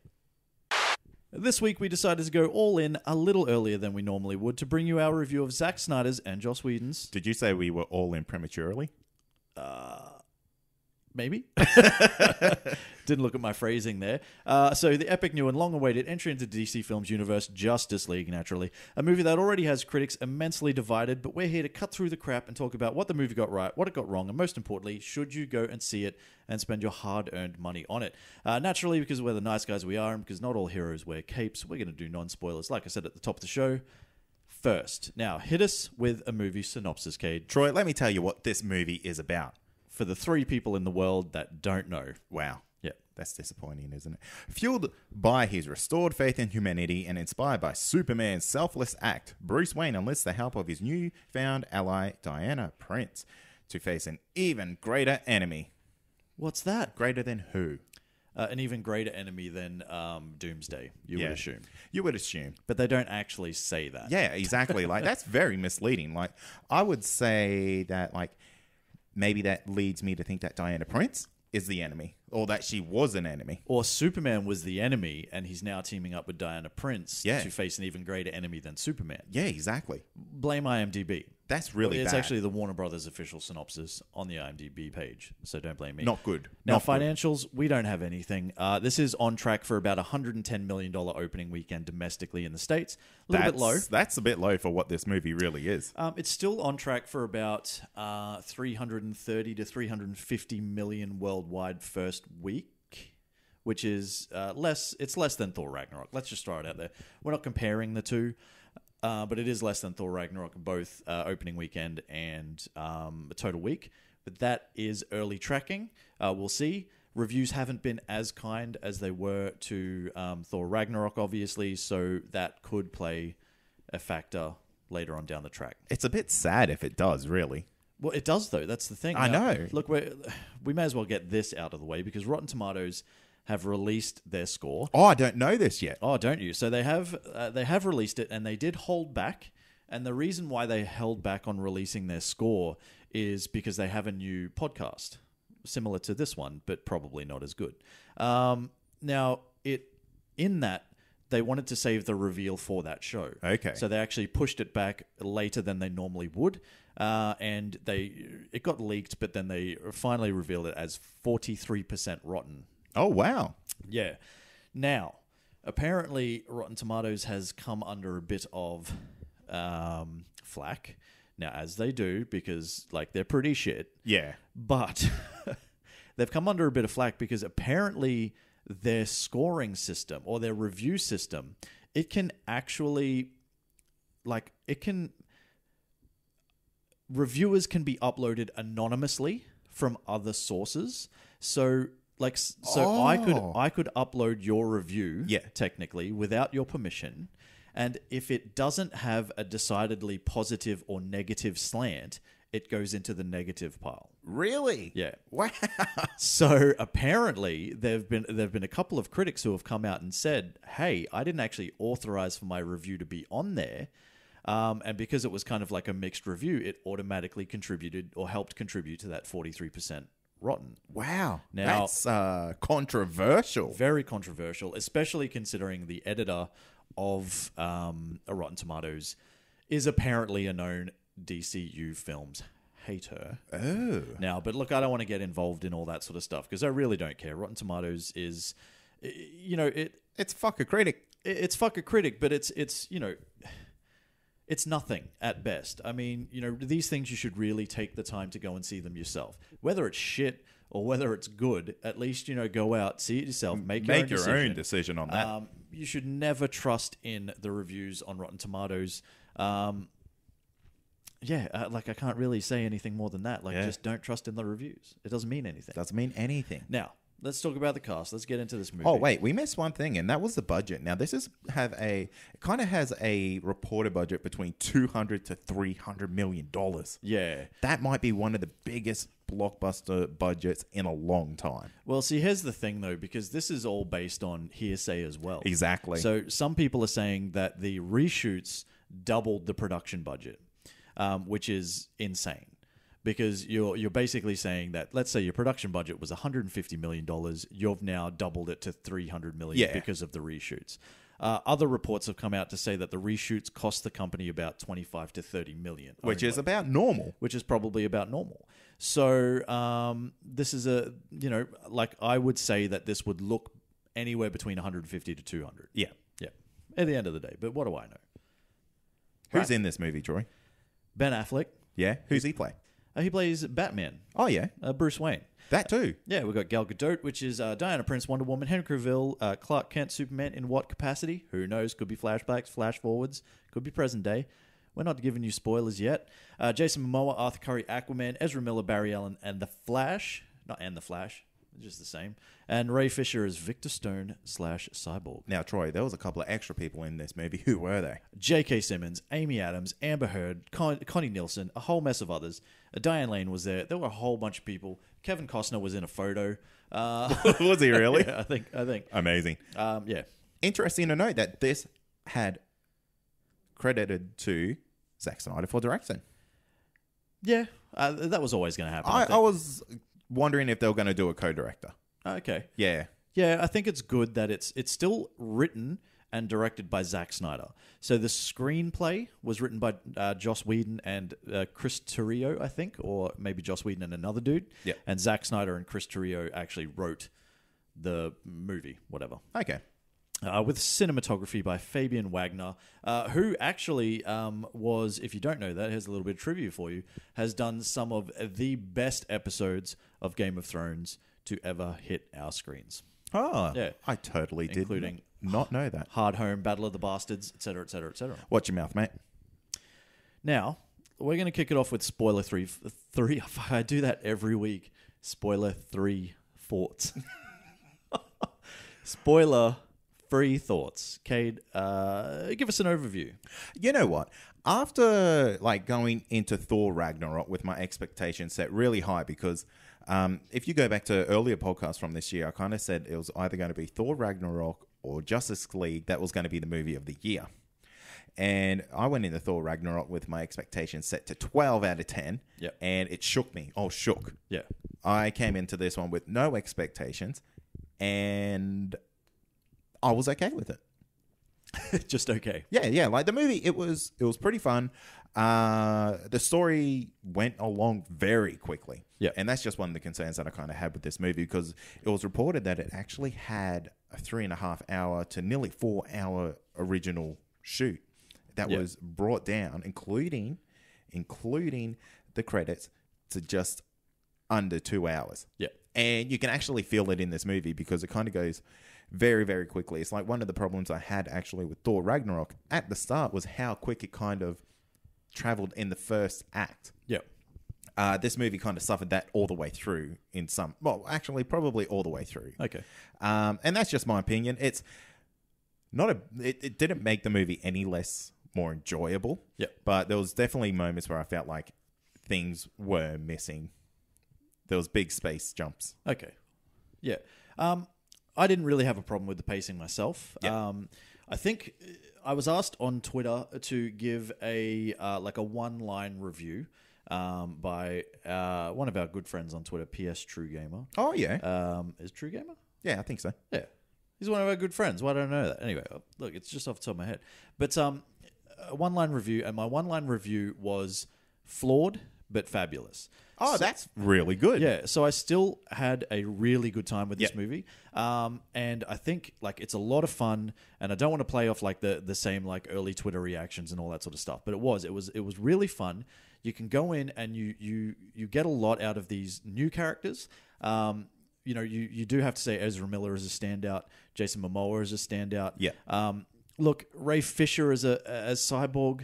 This week we decided to go all in a little earlier than we normally would to bring you our review of Zack Snyder's and Joss Whedon's. Did you say we were all in prematurely? Uh. Maybe. Didn't look at my phrasing there. Uh, so the epic new and long-awaited entry into D C Films universe, Justice League, naturally. A movie that already has critics immensely divided, but we're here to cut through the crap and talk about what the movie got right, what it got wrong, and most importantly, should you go and see it and spend your hard-earned money on it. Uh, naturally, because we're the nice guys we are, and because not all heroes wear capes, we're going to do non-spoilers, like I said at the top of the show. First, now, hit us with a movie synopsis, Cade. Troy, let me tell you what this movie is about. For the three people in the world that don't know. Wow. Yeah. That's disappointing, isn't it? Fueled by his restored faith in humanity and inspired by Superman's selfless act, Bruce Wayne enlists the help of his newfound ally, Diana Prince, to face an even greater enemy. What's that? Greater than who? Uh, an even greater enemy than um, Doomsday, you yeah. would assume. You would assume. But they don't actually say that. Yeah, exactly. Like, that's very misleading. Like, I would say that, like... Maybe that leads me to think that Diana Prince is the enemy, or that she was an enemy. Or Superman was the enemy, and he's now teaming up with Diana Prince yeah. to face an even greater enemy than Superman. Yeah, exactly. Blame I M D B. That's really it's bad. It's actually the Warner Brothers official synopsis on the I M D B page, so don't blame me. Not good. Now, Not financials, good. we don't have anything. Uh, this is on track for about one hundred ten million dollars opening weekend domestically in the States. A little that's, bit low. That's a bit low for what this movie really is. Um, it's still on track for about uh, three hundred thirty to three hundred fifty million dollars worldwide first week, which is uh, less. It's less than Thor Ragnarok. Let's just throw it out there. We're not comparing the two. Uh, but it is less than Thor Ragnarok, both uh, opening weekend and um, a total week. But that is early tracking. Uh, we'll see. Reviews haven't been as kind as they were to um, Thor Ragnarok, obviously. So that could play a factor later on down the track. It's a bit sad if it does, really. Well, it does, though. That's the thing. I now, know. Look, we're, we may as well get this out of the way because Rotten Tomatoes... have released their score. Oh, I don't know this yet. Oh, don't you? So they have uh, they have released it, and they did hold back. And the reason why they held back on releasing their score is because they have a new podcast, similar to this one, but probably not as good. Um, now, it in that, they wanted to save the reveal for that show. Okay. So they actually pushed it back later than they normally would. Uh, and they it got leaked, but then they finally revealed it as forty-three percent rotten. Oh, wow. Yeah. Now, apparently Rotten Tomatoes has come under a bit of um, flack. Now, as they do, because, like, they're pretty shit. Yeah. But they've come under a bit of flack because apparently their scoring system or their review system, it can actually like it can, reviewers can be uploaded anonymously from other sources. So like, so oh. I could, I could upload your review yeah. technically without your permission. And if it doesn't have a decidedly positive or negative slant, it goes into the negative pile. Really? Yeah. Wow. So apparently there've been there've been a couple of critics who have come out and said, "Hey, I didn't actually authorize for my review to be on there." Um, and because it was kind of like a mixed review, it automatically contributed or helped contribute to that forty-three percent rotten. Wow. Now, that's uh, controversial. Very controversial, especially considering the editor of um, a Rotten Tomatoes is apparently a known D C U films hater. Oh. Now, but look, I don't want to get involved in all that sort of stuff because I really don't care. Rotten Tomatoes is, you know, it it's fuck a critic. It's fuck a critic, but it's it's, you know, it's nothing at best. I mean, you know, these things you should really take the time to go and see them yourself. Whether it's shit or whether it's good, at least, you know, go out, see it yourself, make, make your, own, your decision. own decision on that. Um, you should never trust in the reviews on Rotten Tomatoes. Um, yeah, uh, like I can't really say anything more than that. Like, yeah. just don't trust in the reviews. It doesn't mean anything. Doesn't mean anything. Now, let's talk about the cast. Let's get into this movie. Oh, wait, we missed one thing, and that was the budget. Now, this is have a it kind of has a reported budget between two hundred to three hundred million dollars. Yeah, that might be one of the biggest blockbuster budgets in a long time. Well, see, here's the thing though, because this is all based on hearsay as well. Exactly. So some people are saying that the reshoots doubled the production budget, um, which is insane. Because you're you're basically saying that, let's say your production budget was one hundred fifty million dollars, you've now doubled it to three hundred million dollars yeah. because of the reshoots. Uh, other reports have come out to say that the reshoots cost the company about twenty-five to thirty million dollars. Which is about normal. Which is probably about normal. So um, this is a, you know, like I would say that this would look anywhere between one hundred fifty to two hundred. Yeah. Yeah. At the end of the day. But what do I know? Who's right. in this movie, Troy? Ben Affleck. Yeah. Who's he play? Uh, he plays Batman. Oh, yeah. Uh, Bruce Wayne. That too. Uh, yeah, we've got Gal Gadot, which is uh, Diana Prince, Wonder Woman, Henry Cavill, uh, Clark Kent, Superman. In what capacity? Who knows? Could be flashbacks, flash forwards. Could be present day. We're not giving you spoilers yet. Uh, Jason Momoa, Arthur Curry, Aquaman, Ezra Miller, Barry Allen, and The Flash. Not and The Flash. Just the same. And Ray Fisher is Victor Stone slash Cyborg. Now, Troy, there was a couple of extra people in this movie. Who were they? J K. Simmons, Amy Adams, Amber Heard, Con- Connie Nielsen, a whole mess of others. Uh, Diane Lane was there. There were a whole bunch of people. Kevin Costner was in a photo. Uh, was he really? Yeah, I think. I think. Amazing. Um, yeah. Interesting to note that this had credited to Zack Snyder for directing. Yeah, uh, that was always going to happen. I, I, I was... wondering if they were going to do a co-director. Okay. Yeah. Yeah, I think it's good that it's it's still written and directed by Zack Snyder. So the screenplay was written by uh, Joss Whedon and uh, Chris Terrio, I think, or maybe Joss Whedon and another dude. Yeah. And Zack Snyder and Chris Terrio actually wrote the movie, whatever. Okay. Uh, with cinematography by Fabian Wagner, uh, who actually um, was, if you don't know that, here's a little bit of trivia for you, has done some of the best episodes of Game of Thrones to ever hit our screens. Oh, yeah. I totally did Including not know that. Hard Home, Battle of the Bastards, et cetera, et cetera, et cetera. Watch your mouth, mate. Now, we're going to kick it off with spoiler three. three I do that every week. Spoiler three thoughts. Spoiler free thoughts. Cade, uh, give us an overview. You know what? After like going into Thor Ragnarok with my expectations set really high, because um, if you go back to earlier podcasts from this year, I kind of said it was either going to be Thor Ragnarok or Justice League. That was going to be the movie of the year. And I went into Thor Ragnarok with my expectations set to twelve out of ten. Yep. And it shook me. Oh, shook. Yeah. I came into this one with no expectations and I was okay with it. Just okay. Yeah, yeah. Like the movie, it was it was pretty fun. Uh, the story went along very quickly. Yeah. And that's just one of the concerns that I kind of had with this movie, because it was reported that it actually had a three and a half hour to nearly four hour original shoot that yep. was brought down, including including the credits, to just under two hours. Yeah. And you can actually feel it in this movie because it kind of goes very, very quickly. It's like one of the problems I had actually with Thor Ragnarok at the start was how quick it kind of traveled in the first act. Yeah. Uh, this movie kind of suffered that all the way through in some... Well, actually, probably all the way through. Okay. Um, and that's just my opinion. It's not a... It, it didn't make the movie any less more enjoyable. Yeah. But there was definitely moments where I felt like things were missing. There was big space jumps. Okay. Yeah. Um, I didn't really have a problem with the pacing myself. Yep. Um, I think I was asked on Twitter to give a uh, like a one-line review um, by uh, one of our good friends on Twitter, P S True Gamer. Oh, yeah. Um, is True Gamer? Yeah, I think so. Yeah. He's one of our good friends. Why don't I know that? Anyway, look, it's just off the top of my head. But um, a one-line review, and my one-line review was flawed but fabulous. Oh, so that's really good. Yeah, so I still had a really good time with this yep. movie. Um, and I think like it's a lot of fun, and I don't want to play off like the the same like early Twitter reactions and all that sort of stuff, but it was it was it was really fun. You can go in and you you you get a lot out of these new characters. Um, you know, you you do have to say Ezra Miller is a standout, Jason Momoa is a standout. Yeah. Um, look, Ray Fisher as a as Cyborg.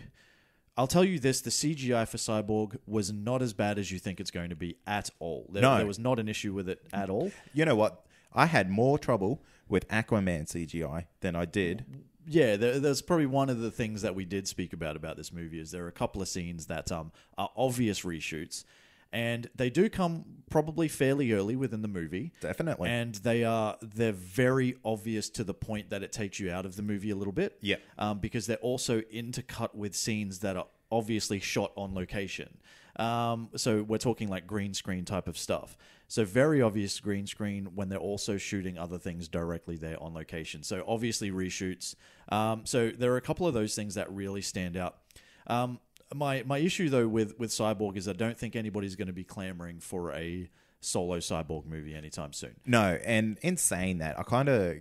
I'll tell you this, the C G I for Cyborg was not as bad as you think it's going to be at all. There, no. there was not an issue with it at all. You know what? I had more trouble with Aquaman C G I than I did. Yeah, there, there's probably one of the things that we did speak about about this movie is there are a couple of scenes that um, are obvious reshoots, and they do come probably fairly early within the movie. Definitely. And they are, they're very obvious to the point that it takes you out of the movie a little bit. Yeah. Um, because they're also intercut with scenes that are obviously shot on location. Um, so we're talking like green screen type of stuff. So very obvious green screen when they're also shooting other things directly there on location. So obviously reshoots. Um, so there are a couple of those things that really stand out. Um, My my issue, though, with, with Cyborg is I don't think anybody's going to be clamoring for a solo Cyborg movie anytime soon. No, and in saying that, I kind of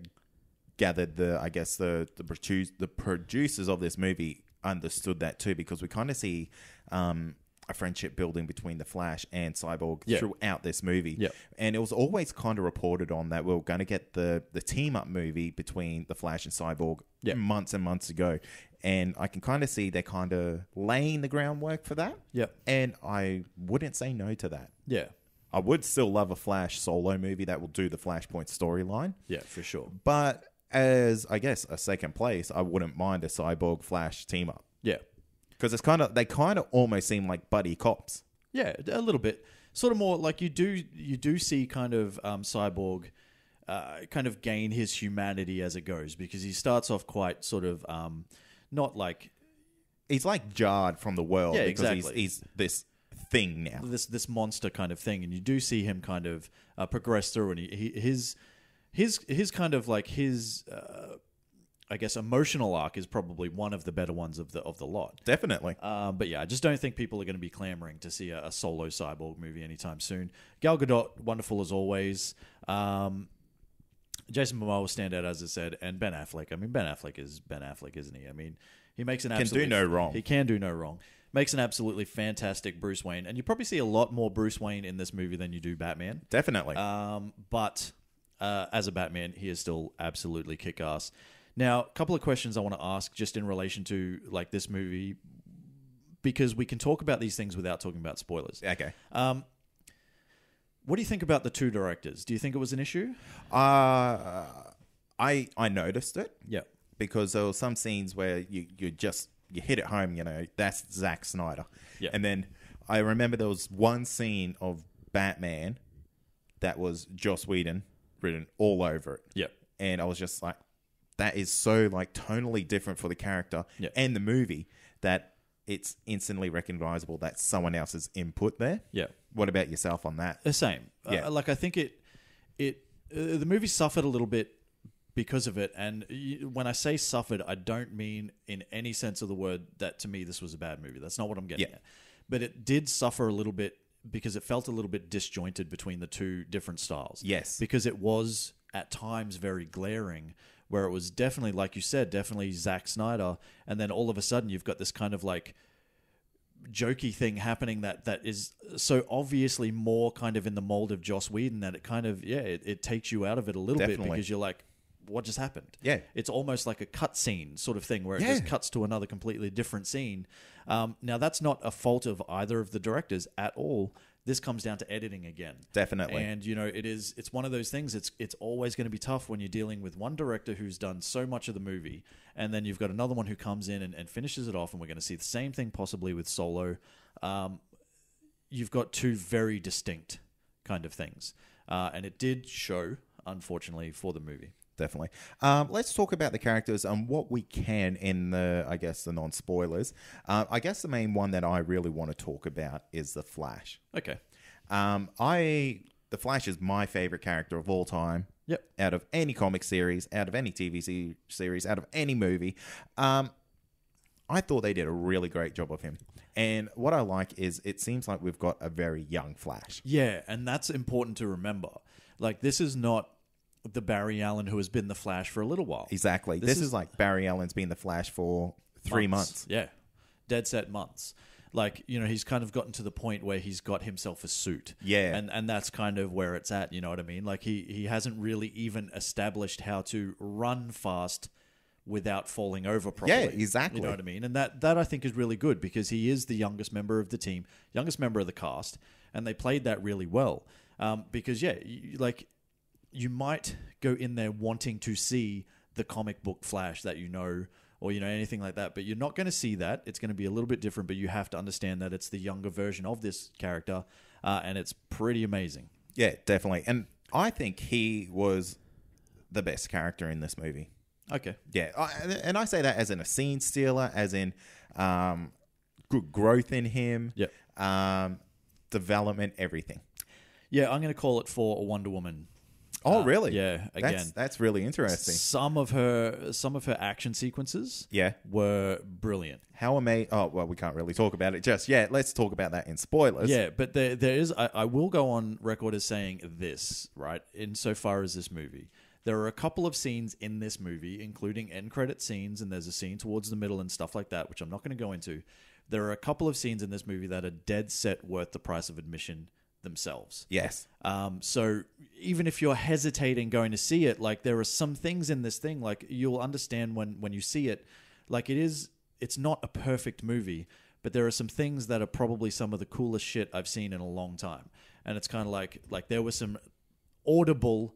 gathered the, I guess, the the, produce, the producers of this movie understood that too, because we kind of see um, a friendship building between The Flash and Cyborg yeah. throughout this movie. Yeah. And it was always kind of reported on that we were going to get the, the team-up movie between The Flash and Cyborg yeah. months and months ago. And I can kind of see they're kind of laying the groundwork for that. Yeah. And I wouldn't say no to that. Yeah. I would still love a Flash solo movie that will do the Flashpoint storyline. Yeah, for sure. But as, I guess, a second place, I wouldn't mind a Cyborg Flash team up. Yeah. Because it's kind of, they kind of almost seem like buddy cops. Yeah, a little bit. Sort of more like you do, you do see kind of um, Cyborg uh, kind of gain his humanity as it goes, because he starts off quite sort of... Um, Not like... He's like jarred from the world yeah, because exactly. he's, he's this thing now. This this monster kind of thing. And you do see him kind of uh, progress through. And he, he, his, his, his kind of like his, uh, I guess, emotional arc is probably one of the better ones of the of the lot. Definitely. Uh, but yeah, I just don't think people are going to be clamoring to see a, a solo Cyborg movie anytime soon. Gal Gadot, wonderful as always. Um... Jason Momoa will stand out, as I said, and Ben Affleck. I mean, Ben Affleck is Ben Affleck, isn't he? I mean, he makes an absolute... Can do no wrong. He can do no wrong. Makes an absolutely fantastic Bruce Wayne. And you probably see a lot more Bruce Wayne in this movie than you do Batman. Definitely. Um, but uh, as a Batman, he is still absolutely kick-ass. Now, a couple of questions I want to ask just in relation to like this movie, because we can talk about these things without talking about spoilers. Okay. Um What do you think about the two directors? Do you think it was an issue? Uh, I I noticed it. Yeah. Because there were some scenes where you, you just you hit it home, you know, that's Zack Snyder. Yeah. And then I remember there was one scene of Batman that was Joss Whedon written all over it. Yeah. And I was just like, that is so like tonally different for the character yeah. and the movie that it's instantly recognizable that someone else's input there. Yeah. What about yourself on that? The same. Yeah. Uh, like, I think it... it uh, the movie suffered a little bit because of it. And you, when I say suffered, I don't mean in any sense of the word that, to me, this was a bad movie. That's not what I'm getting yeah. at. But it did suffer a little bit because it felt a little bit disjointed between the two different styles. Yes. Because it was, at times, very glaring, where it was definitely, like you said, definitely Zack Snyder. And then all of a sudden, you've got this kind of, like... jokey thing happening that that is so obviously more kind of in the mold of Joss Whedon that it kind of, yeah, it, it takes you out of it a little Definitely. bit, because you're like, what just happened? Yeah. It's almost like a cutscene sort of thing where it yeah. just cuts to another completely different scene. Um, now, that's not a fault of either of the directors at all. This comes down to editing again. Definitely. And, you know, it is, it's one of those things. It's it's always going to be tough when you're dealing with one director who's done so much of the movie, and then you've got another one who comes in and, and finishes it off, and we're going to see the same thing possibly with Solo. Um, you've got two very distinct kind of things. Uh, and it did show, unfortunately, for the movie. Definitely. Um, let's talk about the characters and what we can in the, I guess, the non-spoilers. Uh, I guess the main one that I really want to talk about is the Flash. Okay. Um, I the Flash is my favorite character of all time. Yep. Out of any comic series, out of any T V series, out of any movie. Um, I thought they did a really great job of him. And what I like is it seems like we've got a very young Flash. Yeah, and that's important to remember. Like, this is not the Barry Allen who has been the Flash for a little while. Exactly. This, this is, is like Barry Allen's been the Flash for three months. months. Yeah. Dead set months. Like, you know, he's kind of gotten to the point where he's got himself a suit. Yeah. And and that's kind of where it's at, you know what I mean? Like, he, he hasn't really even established how to run fast without falling over properly. Yeah, exactly. You know what I mean? And that, that I think is really good, because he is the youngest member of the team, youngest member of the cast, and they played that really well. Um, because, yeah, you, like... you might go in there wanting to see the comic book Flash that you know, or, you know, anything like that, but you're not going to see that. It's going to be a little bit different, but you have to understand that it's the younger version of this character, uh, and it's pretty amazing. Yeah, definitely. And I think he was the best character in this movie. Okay. Yeah, I, and I say that as in a scene stealer, as in um, good growth in him, yep. um, development, everything. Yeah, I'm going to call it for a Wonder Woman. Oh, really? Uh, yeah. Again, that's, that's really interesting. Some of her, some of her action sequences, yeah, were brilliant. How amazing! Oh, well, we can't really talk about it just yet. Let's talk about that in spoilers. Yeah, but there, there is. I, I will go on record as saying this, right? Insofar as this movie, there are a couple of scenes in this movie, including end credit scenes, and there's a scene towards the middle and stuff like that, which I'm not going to go into. There are a couple of scenes in this movie that are dead set worth the price of admission themselves. Yes. Um, so even if you're hesitating going to see it, like, there are some things in this thing, like, you'll understand when, when you see it, like, it is, it's not a perfect movie, but there are some things that are probably some of the coolest shit I've seen in a long time. And it's kind of like, like there were some audible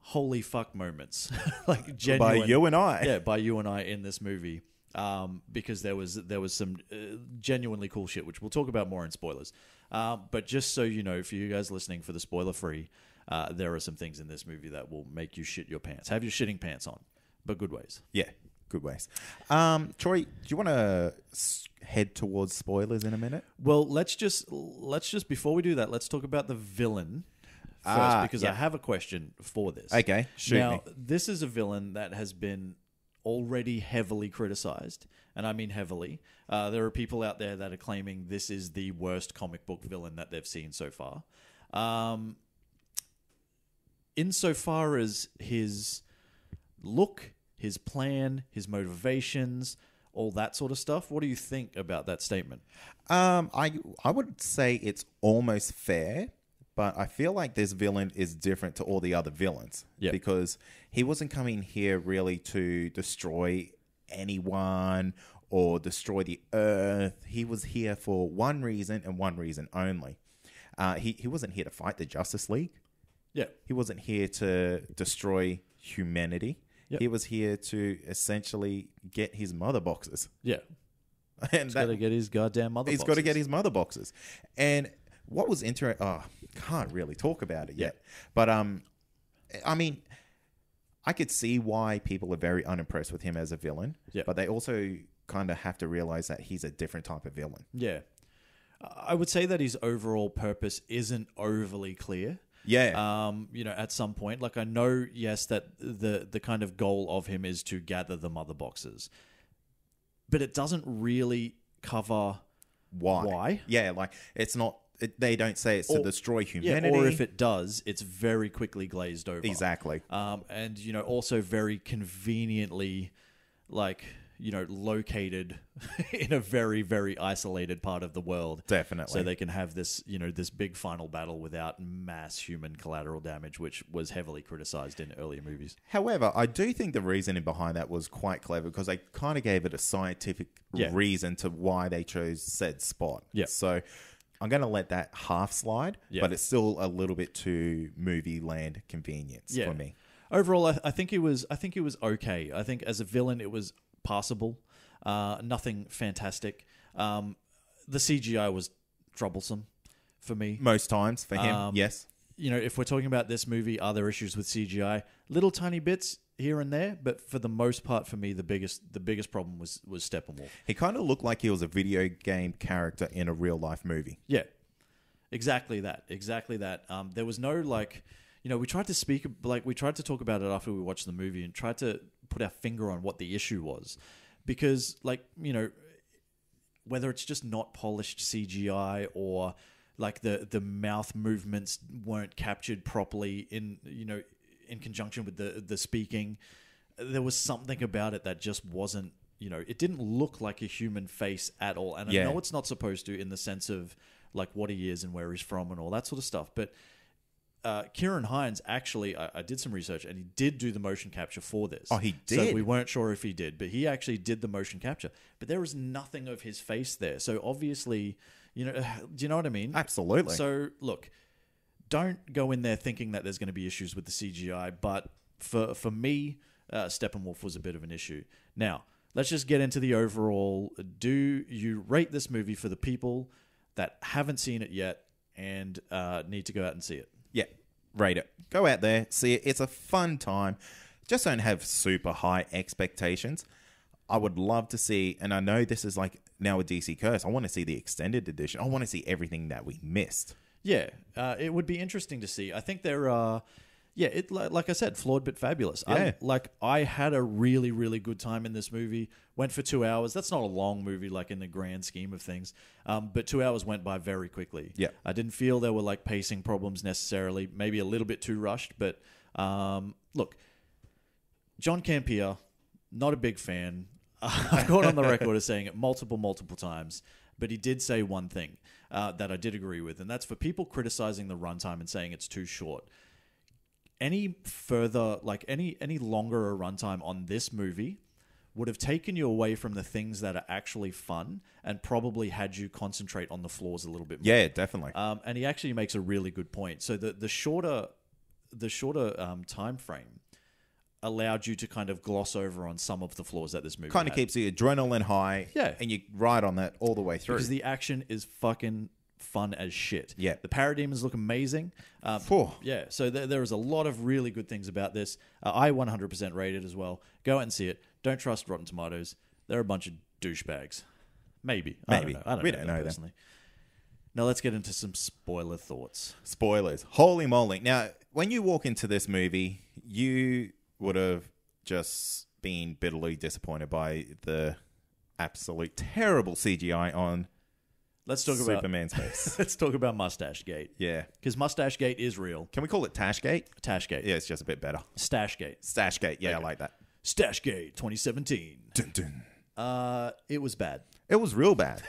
holy fuck moments, like genuine, by you and I. Yeah. By you and I in this movie. Um, because there was there was some uh, genuinely cool shit, which we'll talk about more in spoilers. Uh, but just so you know, for you guys listening, for the spoiler free, uh, there are some things in this movie that will make you shit your pants. Have your shitting pants on, but good ways. Yeah, good ways. Um, Troy, do you want to head towards spoilers in a minute? Well, let's just let's just before we do that, let's talk about the villain first, ah, because yeah. I have a question for this. Okay, shoot now me. This is a villain that has been already heavily criticized, and I mean heavily. Uh, there are people out there that are claiming this is the worst comic book villain that they've seen so far. Um, insofar as his look, his plan, his motivations, all that sort of stuff, what do you think about that statement? Um, I, I would say it's almost fair, but I feel like this villain is different to all the other villains. Yep. Because he wasn't coming here really to destroy anyone or destroy the earth. He was here for one reason and one reason only. Uh, he, he wasn't here to fight the Justice League. Yeah. He wasn't here to destroy humanity. Yep. He was here to essentially get his mother boxes. Yeah. And he's got to get his goddamn mother he's boxes. He's got to get his mother boxes. And... what was interesting... oh, can't really talk about it yet. Yeah. But, um, I mean, I could see why people are very unimpressed with him as a villain. Yeah. But they also kind of have to realize that he's a different type of villain. Yeah. I would say that his overall purpose isn't overly clear. Yeah. Um, you know, at some point. Like, I know, yes, that the the kind of goal of him is to gather the mother boxes. But it doesn't really cover... Why? Why? Yeah, like, it's not... It, they don't say it's or, to destroy humanity. Yeah, or if it does, it's very quickly glazed over. Exactly. Um, and, you know, also very conveniently, like, you know, located in a very, very isolated part of the world. Definitely. So they can have this, you know, this big final battle without mass human collateral damage, which was heavily criticized in earlier movies. However, I do think the reasoning behind that was quite clever, because they kind of gave it a scientific yeah. reason to why they chose said spot. Yeah. So I'm going to let that half slide, yeah. but it's still a little bit too movie land convenience yeah. for me. Overall, I, I think it was. I think it was okay. I think as a villain, it was passable. Uh, nothing fantastic. Um, the C G I was troublesome for me. Most times for him, um, yes. You know, if we're talking about this movie, are there issues with C G I? Little tiny bits here and there, but for the most part, for me, the biggest the biggest problem was was Steppenwolf. He kind of looked like he was a video game character in a real life movie. Yeah, exactly that. Exactly that. Um, there was no like. You know, we tried to speak, like, we tried to talk about it after we watched the movie and tried to put our finger on what the issue was. Because, like, you know, whether it's just not polished C G I or, like, the, the mouth movements weren't captured properly in, you know, in conjunction with the, the speaking, there was something about it that just wasn't, you know, it didn't look like a human face at all. And yeah. I know it's not supposed to in the sense of, like, what he is and where he's from and all that sort of stuff, but... Uh, Kieran Hines, actually, I, I did some research, and he did do the motion capture for this. Oh, he did? So we weren't sure if he did, but he actually did the motion capture. But there was nothing of his face there. So obviously, you know, do you know what I mean? Absolutely. So, look, don't go in there thinking that there's going to be issues with the C G I, but for, for me, uh, Steppenwolf was a bit of an issue. Now, let's just get into the overall. Do you rate this movie for the people that haven't seen it yet and uh, need to go out and see it? Yeah, rate it. Go out there, see it. It's a fun time. Just don't have super high expectations. I would love to see, and I know this is like now a D C curse, I want to see the extended edition. I want to see everything that we missed. Yeah, uh, it would be interesting to see. I think there are, yeah, it, like I said, flawed but fabulous. Yeah. I, like, I had a really, really good time in this movie. Went for two hours. That's not a long movie, like, in the grand scheme of things. Um, but two hours went by very quickly. Yeah. I didn't feel there were, like, pacing problems necessarily. Maybe a little bit too rushed. But, um, look, John Campea, not a big fan. I've gone on the record of saying it multiple, multiple times. But he did say one thing uh, that I did agree with. And that's for people criticizing the runtime and saying it's too short. Any further, like, any, any longer a runtime on this movie would have taken you away from the things that are actually fun and probably had you concentrate on the flaws a little bit more. Yeah, definitely. Um, and he actually makes a really good point. So the, the shorter the shorter um, time frame allowed you to kind of gloss over on some of the flaws that this movie kind of keeps the adrenaline high. Yeah. And you ride on that all the way through. Because the action is fucking fun as shit. Yeah. The parademons look amazing. Um, yeah. So th- there is a lot of really good things about this. Uh, I one hundred percent rate it as well. Go out and see it. Don't trust Rotten Tomatoes. They're a bunch of douchebags. Maybe. Maybe. I don't know. I don't we know don't know personally. Them. Now let's get into some spoiler thoughts. Spoilers. Holy moly. Now, when you walk into this movie, you would have just been bitterly disappointed by the absolute terrible C G I on Let's talk about Superman's face. Let's talk about Mustache Gate. Yeah. Because Mustache Gate is real. Can we call it Tash Gate? Tash Gate. Yeah, it's just a bit better. Stash Gate. Stash Gate. Yeah, okay. I like that. Stash Gate twenty seventeen. Dun, dun. Uh, it was bad. It was real bad.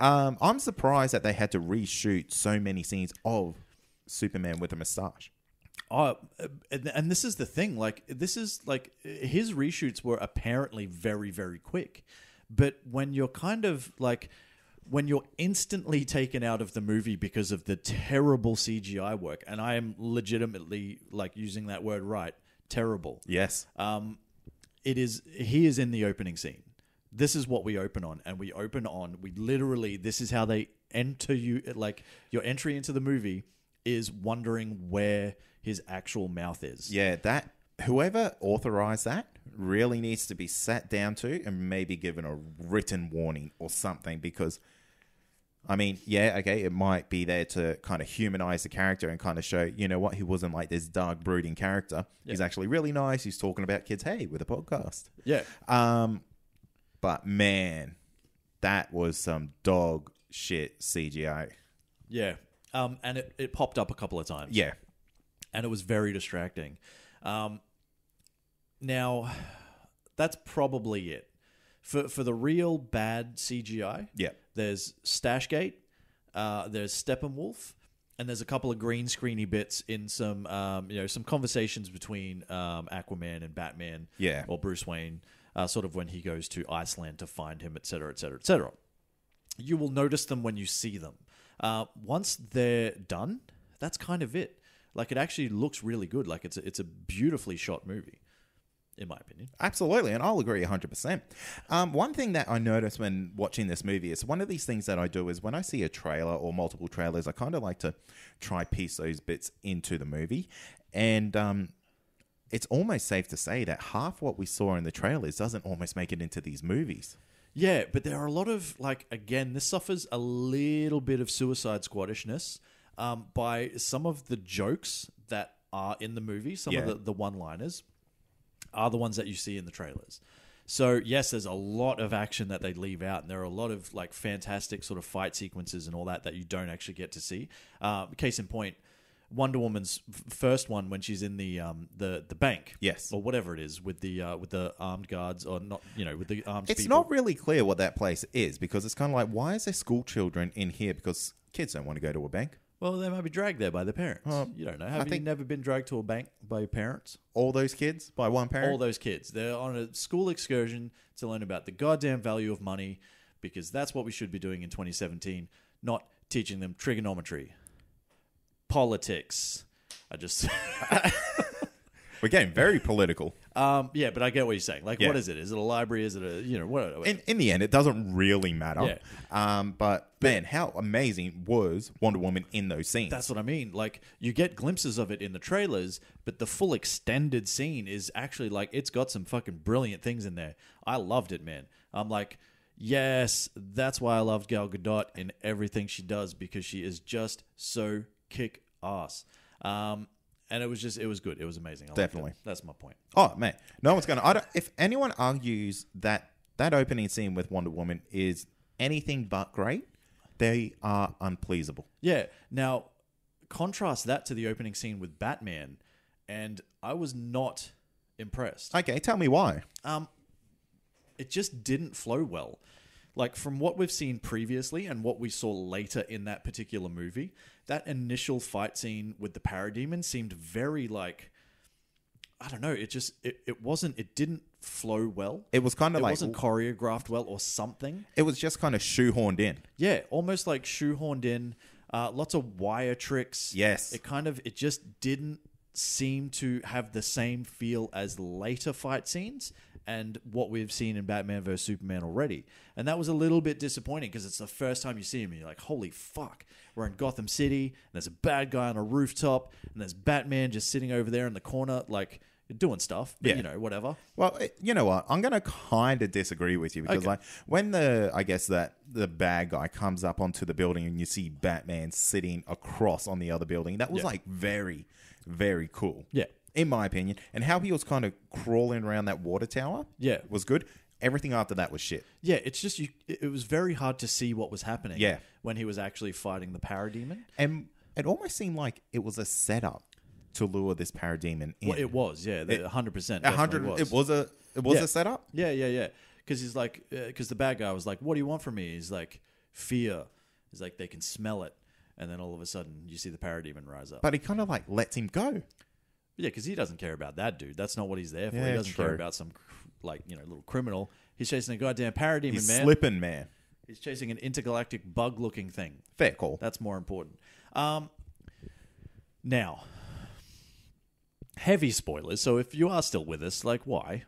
um, I'm surprised that they had to reshoot so many scenes of Superman with a mustache. Oh, and, and this is the thing. Like, this is like his reshoots were apparently very, very quick. But when you're kind of like. When you're instantly taken out of the movie because of the terrible C G I work, and I am legitimately like using that word right, terrible. Yes. Um, it is. He is in the opening scene. This is what we open on, and we open on. We literally. This is how they enter you. Like your entry into the movie is wondering where his actual mouth is. Yeah. That whoever authorized that really needs to be sat down to and maybe given a written warning or something, because. I mean, yeah, okay, it might be there to kind of humanize the character and kind of show, you know what, he wasn't like this dark, brooding character. Yeah. He's actually really nice. He's talking about kids, hey, with a podcast. Yeah. Um, but, man, that was some dog shit C G I. Yeah. Um, and it, it popped up a couple of times. Yeah. And it was very distracting. Um, now, that's probably it. for for the real bad C G I, yeah, there's Stashgate, uh, there's Steppenwolf, and there's a couple of green screeny bits in some um, you know some conversations between um, Aquaman and Batman, yeah, or Bruce Wayne, uh, sort of when he goes to Iceland to find him, et cetera, et cetera, et cetera. You will notice them when you see them. Uh, once they're done, that's kind of it. Like, it actually looks really good. Like, it's a, it's a beautifully shot movie, in my opinion. Absolutely, and I'll agree one hundred percent. Um, one thing that I noticed when watching this movie is one of these things that I do is when I see a trailer or multiple trailers, I kind of like to try piece those bits into the movie. And um, it's almost safe to say that half what we saw in the trailers doesn't almost make it into these movies. Yeah, but there are a lot of, like, again, this suffers a little bit of Suicide Squad-ishness um, by some of the jokes that are in the movie. Some yeah. of the, the one-liners are the ones that you see in the trailers. So, yes, there's a lot of action that they leave out, and there are a lot of, like, fantastic sort of fight sequences and all that that you don't actually get to see. Uh, case in point, Wonder Woman's f- first one when she's in the um the, the bank, yes, or whatever it is, with the uh, with the armed guards, or not, you know, with the armed. It's people. Not really clear what that place is, because it's kind of like, why is there school children in here? Because kids don't want to go to a bank. Well, they might be dragged there by their parents. Uh, you don't know. Have I you think never been dragged to a bank by your parents? All those kids by one parent. All those kids. They're on a school excursion to learn about the goddamn value of money, because that's what we should be doing in twenty seventeen, not teaching them trigonometry. Politics. I just we're getting very political. Um, yeah, but I get what you're saying. Like, yeah. What is it? Is it a library? Is it a you know what? what? In, in the end, it doesn't really matter. Yeah. Um, but man, how amazing was Wonder Woman in those scenes? That's what I mean. Like, you get glimpses of it in the trailers, but the full extended scene is actually like it's got some fucking brilliant things in there. I loved it, man. I'm like, yes, that's why I loved Gal Gadot in everything she does, because she is just so kick ass. Um, and it was just, it was good. It was amazing. I Definitely. That's my point. Oh, man. No one's going to, if anyone argues that that opening scene with Wonder Woman is anything but great, they are unpleasable. Yeah. Now, contrast that to the opening scene with Batman, and I was not impressed. Okay. Tell me why. Um, it just didn't flow well. Like, from what we've seen previously and what we saw later in that particular movie, that initial fight scene with the Parademon seemed very, like, I don't know, it just, it, it wasn't, it didn't flow well. It was kind of like... It wasn't choreographed well or something. It was just kind of shoehorned in. Yeah, almost like shoehorned in. Uh, lots of wire tricks. Yes. It kind of, it just didn't seem to have the same feel as later fight scenes and what we've seen in Batman versus Superman already. And that was a little bit disappointing, because it's the first time you see him and you're like, holy fuck, we're in Gotham City, and there's a bad guy on a rooftop, and there's Batman just sitting over there in the corner, like, doing stuff, but, yeah. you know, whatever. Well, you know what? I'm going to kind of disagree with you, because okay. like when the, I guess that the bad guy comes up onto the building and you see Batman sitting across on the other building, that was yeah. like very, very cool. Yeah. In my opinion, and how he was kind of crawling around that water tower, yeah, was good. Everything after that was shit. Yeah, it's just you. It was very hard to see what was happening. Yeah. When he was actually fighting the Parademon, and it almost seemed like it was a setup to lure this Parademon in. Well, it was, yeah, one hundred percent, one hundred. It was a, it was yeah. a setup. Yeah, yeah, yeah. Because he's like, because uh, the bad guy was like, "What do you want from me?" He's like, "Fear." He's like, "They can smell it," and then all of a sudden, you see the Parademon rise up. But he kind of like lets him go. Yeah, because he doesn't care about that dude. That's not what he's there for. Yeah, he doesn't true. care about some, like, you know, little criminal. He's chasing a goddamn Parademon, he's man. He's slipping, man. He's chasing an intergalactic bug-looking thing. Fair call. That's more important. Um, now, heavy spoilers. So if you are still with us, like, why?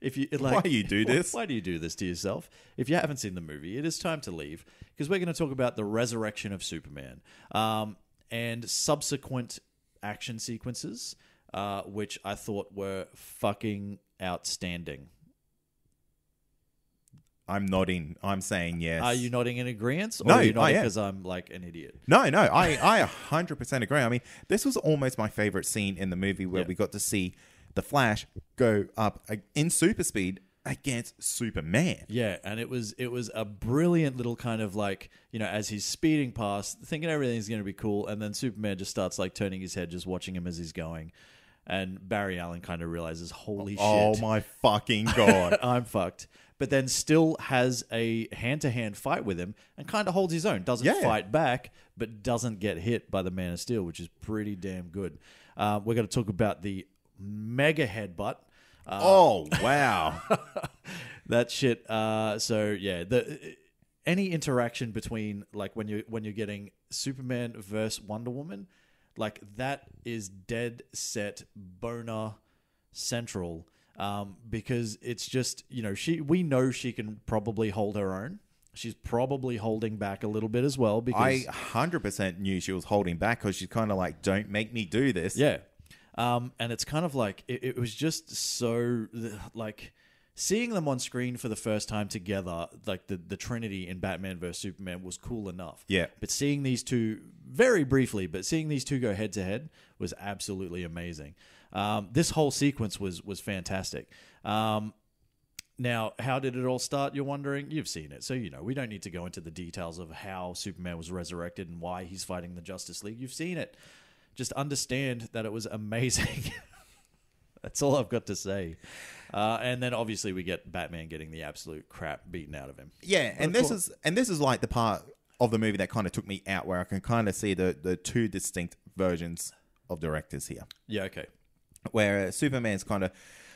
If you like, why do you do this? Why, why do you do this to yourself? If you haven't seen the movie, it is time to leave, because we're going to talk about the resurrection of Superman um, and subsequent action sequences, uh, which I thought were fucking outstanding. I'm nodding. I'm saying yes. Are you nodding in agreement? No, are you nodding because I'm like an idiot? No, no. I, I one hundred percent agree. I mean, this was almost my favorite scene in the movie, where yeah. we got to see the Flash go up in super speed against Superman. Yeah, and it was it was a brilliant little kind of like, you know, as he's speeding past, thinking everything's going to be cool, and then Superman just starts like turning his head, just watching him as he's going. And Barry Allen kind of realizes, holy shit. Oh my fucking God. I'm fucked. But then still has a hand-to-hand fight with him and kind of holds his own. Doesn't yeah. fight back, but doesn't get hit by the Man of Steel, which is pretty damn good. Uh, we're going to talk about the mega headbutt. Uh, oh, wow. That shit. Uh, so, yeah. the any interaction between, like, when you're, when you're getting Superman versus Wonder Woman, like, that is dead set boner central. Um, because it's just, you know, she, we know she can probably hold her own. She's probably holding back a little bit as well. Because I one hundred percent knew she was holding back because she's kind of like, don't make me do this. Yeah. Um, and it's kind of like, it, it was just so, like, seeing them on screen for the first time together, like the, the Trinity in Batman versus Superman was cool enough. Yeah. But seeing these two, very briefly, but seeing these two go head to head was absolutely amazing. Um, this whole sequence was was fantastic. Um, now, how did it all start, you're wondering? You've seen it, so you know. We don't need to go into the details of how Superman was resurrected and why he's fighting the Justice League. You've seen it. Just understand that it was amazing. That's all I've got to say. Uh, and then obviously we get Batman getting the absolute crap beaten out of him. Yeah, but and this cool. is and this is like the part of the movie that kind of took me out, where I can kind of see the, the two distinct versions of directors here. Yeah, okay. Where Superman's kind of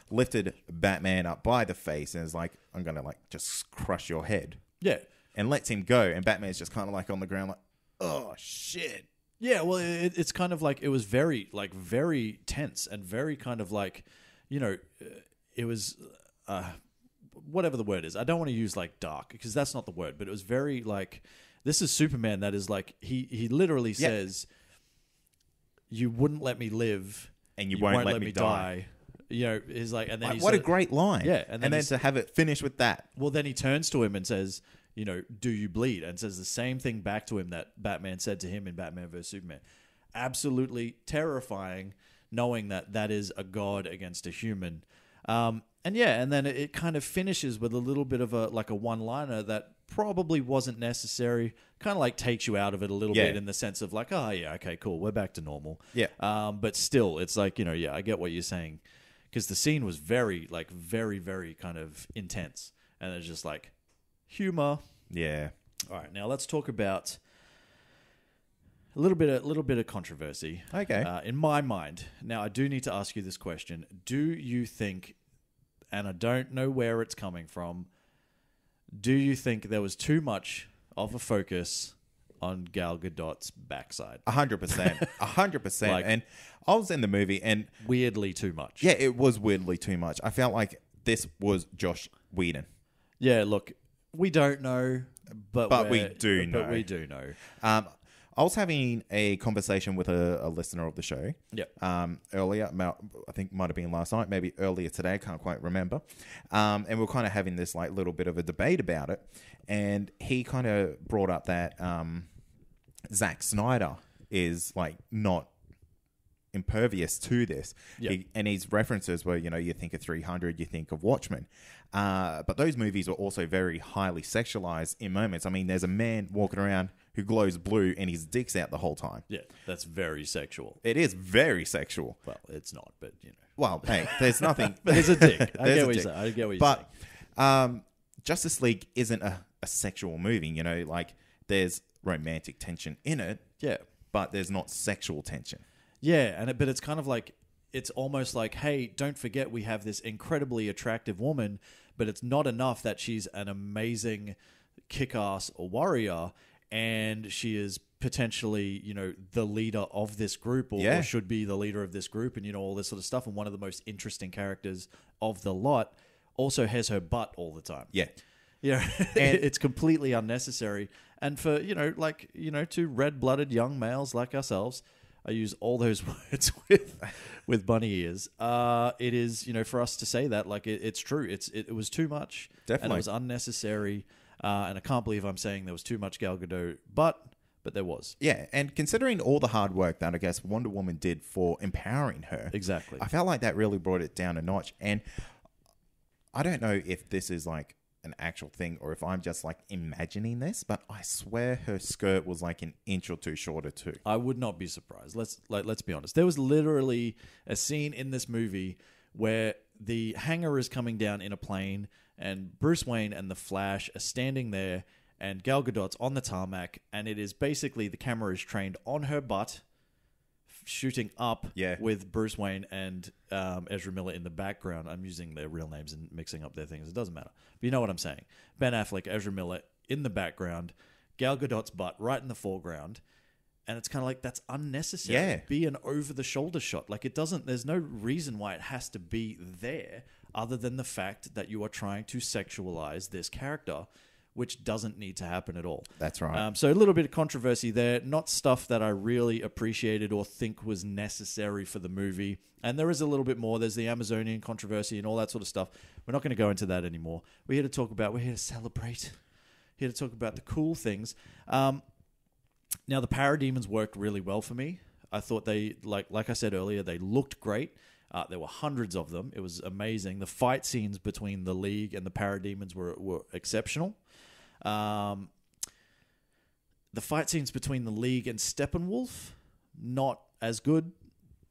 lifted Batman up by the face and is like, I'm going to like just crush your head. Yeah. And lets him go. And Batman's just kind of like on the ground like, oh, shit. Yeah, well, it, it's kind of like it was very, like very tense and very kind of like, you know, it was uh, whatever the word is. I don't want to use like dark because that's not the word. But it was very like, this is Superman that is like, he, he literally says, yeah. you wouldn't let me live. And you, you won't, won't let, let me, me die. die. You know, he's like, and then like, he what said, a great line. Yeah. And then, and then to have it finish with that. Well, then he turns to him and says, you know, do you bleed? And says the same thing back to him that Batman said to him in Batman versus Superman. Absolutely terrifying, knowing that that is a god against a human. Um, and yeah, and then it, it kind of finishes with a little bit of a, like a one-liner that probably wasn't necessary, kind of like takes you out of it a little yeah. bit in the sense of like, oh yeah, okay, cool, we're back to normal. Yeah. Um, but still, it's like, you know, yeah, I get what you're saying, because the scene was very, like, very, very kind of intense, and it's just like humor. Yeah. All right, now let's talk about a little bit, a little bit of controversy. Okay. Uh, in my mind, now I do need to ask you this question: do you think, and I don't know where it's coming from, do you think there was too much of a focus on Gal Gadot's backside? A hundred percent. A hundred percent. And I was in the movie and... weirdly too much. Yeah, it was weirdly too much. I felt like this was Joss Whedon. Yeah, look, we don't know, but, but we do know. But we do know. Um, I was having a conversation with a, a listener of the show yep. um, earlier. I think it might have been last night, maybe earlier today. I can't quite remember. Um, and we we're kind of having this like little bit of a debate about it. And he kind of brought up that um, Zack Snyder is like not impervious to this. Yep. He, and his references were, you know, you think of three hundred, you think of Watchmen. Uh, but those movies were also very highly sexualized in moments. I mean, there's a man walking around who glows blue and his dick's out the whole time. Yeah, that's very sexual. It is very sexual. Well, it's not, but you know. Well, hey, there's nothing. But there's a dick. I get what you say. I get what you say. But um, Justice League isn't a, a sexual movie. You know, like there's romantic tension in it. Yeah. But there's not sexual tension. Yeah, and it, but it's kind of like, it's almost like, hey, don't forget we have this incredibly attractive woman, but it's not enough that she's an amazing kick-ass warrior. And she is potentially, you know, the leader of this group or, yeah. or should be the leader of this group and, you know, all this sort of stuff. And one of the most interesting characters of the lot also has her butt all the time. Yeah. Yeah. And it's completely unnecessary. And for, you know, like, you know, two red-blooded young males like ourselves, I use all those words with with bunny ears. Uh, it is, you know, for us to say that, like, it, it's true. It's it, it was too much. Definitely. And it was unnecessary. Uh, and I can't believe I'm saying there was too much Gal Gadot, but but there was. Yeah, and considering all the hard work that I guess Wonder Woman did for empowering her. Exactly. I felt like that really brought it down a notch. And I don't know if this is like an actual thing or if I'm just like imagining this, but I swear her skirt was like an inch or two shorter too. I would not be surprised. Let's like, let's be honest. There was literally a scene in this movie where the hangar is coming down in a plane and Bruce Wayne and the Flash are standing there and Gal Gadot's on the tarmac and it is basically the camera is trained on her butt shooting up yeah. with Bruce Wayne and um, Ezra Miller in the background. I'm using their real names and mixing up their things. It doesn't matter. But you know what I'm saying. Ben Affleck, Ezra Miller in the background, Gal Gadot's butt right in the foreground. And it's kind of like, that's unnecessary. Yeah. Be an over-the-shoulder shot. Like it doesn't, there's no reason why it has to be there other than the fact that you are trying to sexualize this character, which doesn't need to happen at all. That's right. Um, so a little bit of controversy there. Not stuff that I really appreciated or think was necessary for the movie. And there is a little bit more. There's the Amazonian controversy and all that sort of stuff. We're not going to go into that anymore. We're here to talk about, we're here to celebrate. Here to talk about the cool things. Um, now, the Parademons worked really well for me. I thought they, like like I said earlier, they looked great. Uh, there were hundreds of them. It was amazing. The fight scenes between the League and the Parademons were, were exceptional. Um, the fight scenes between the League and Steppenwolf, not as good,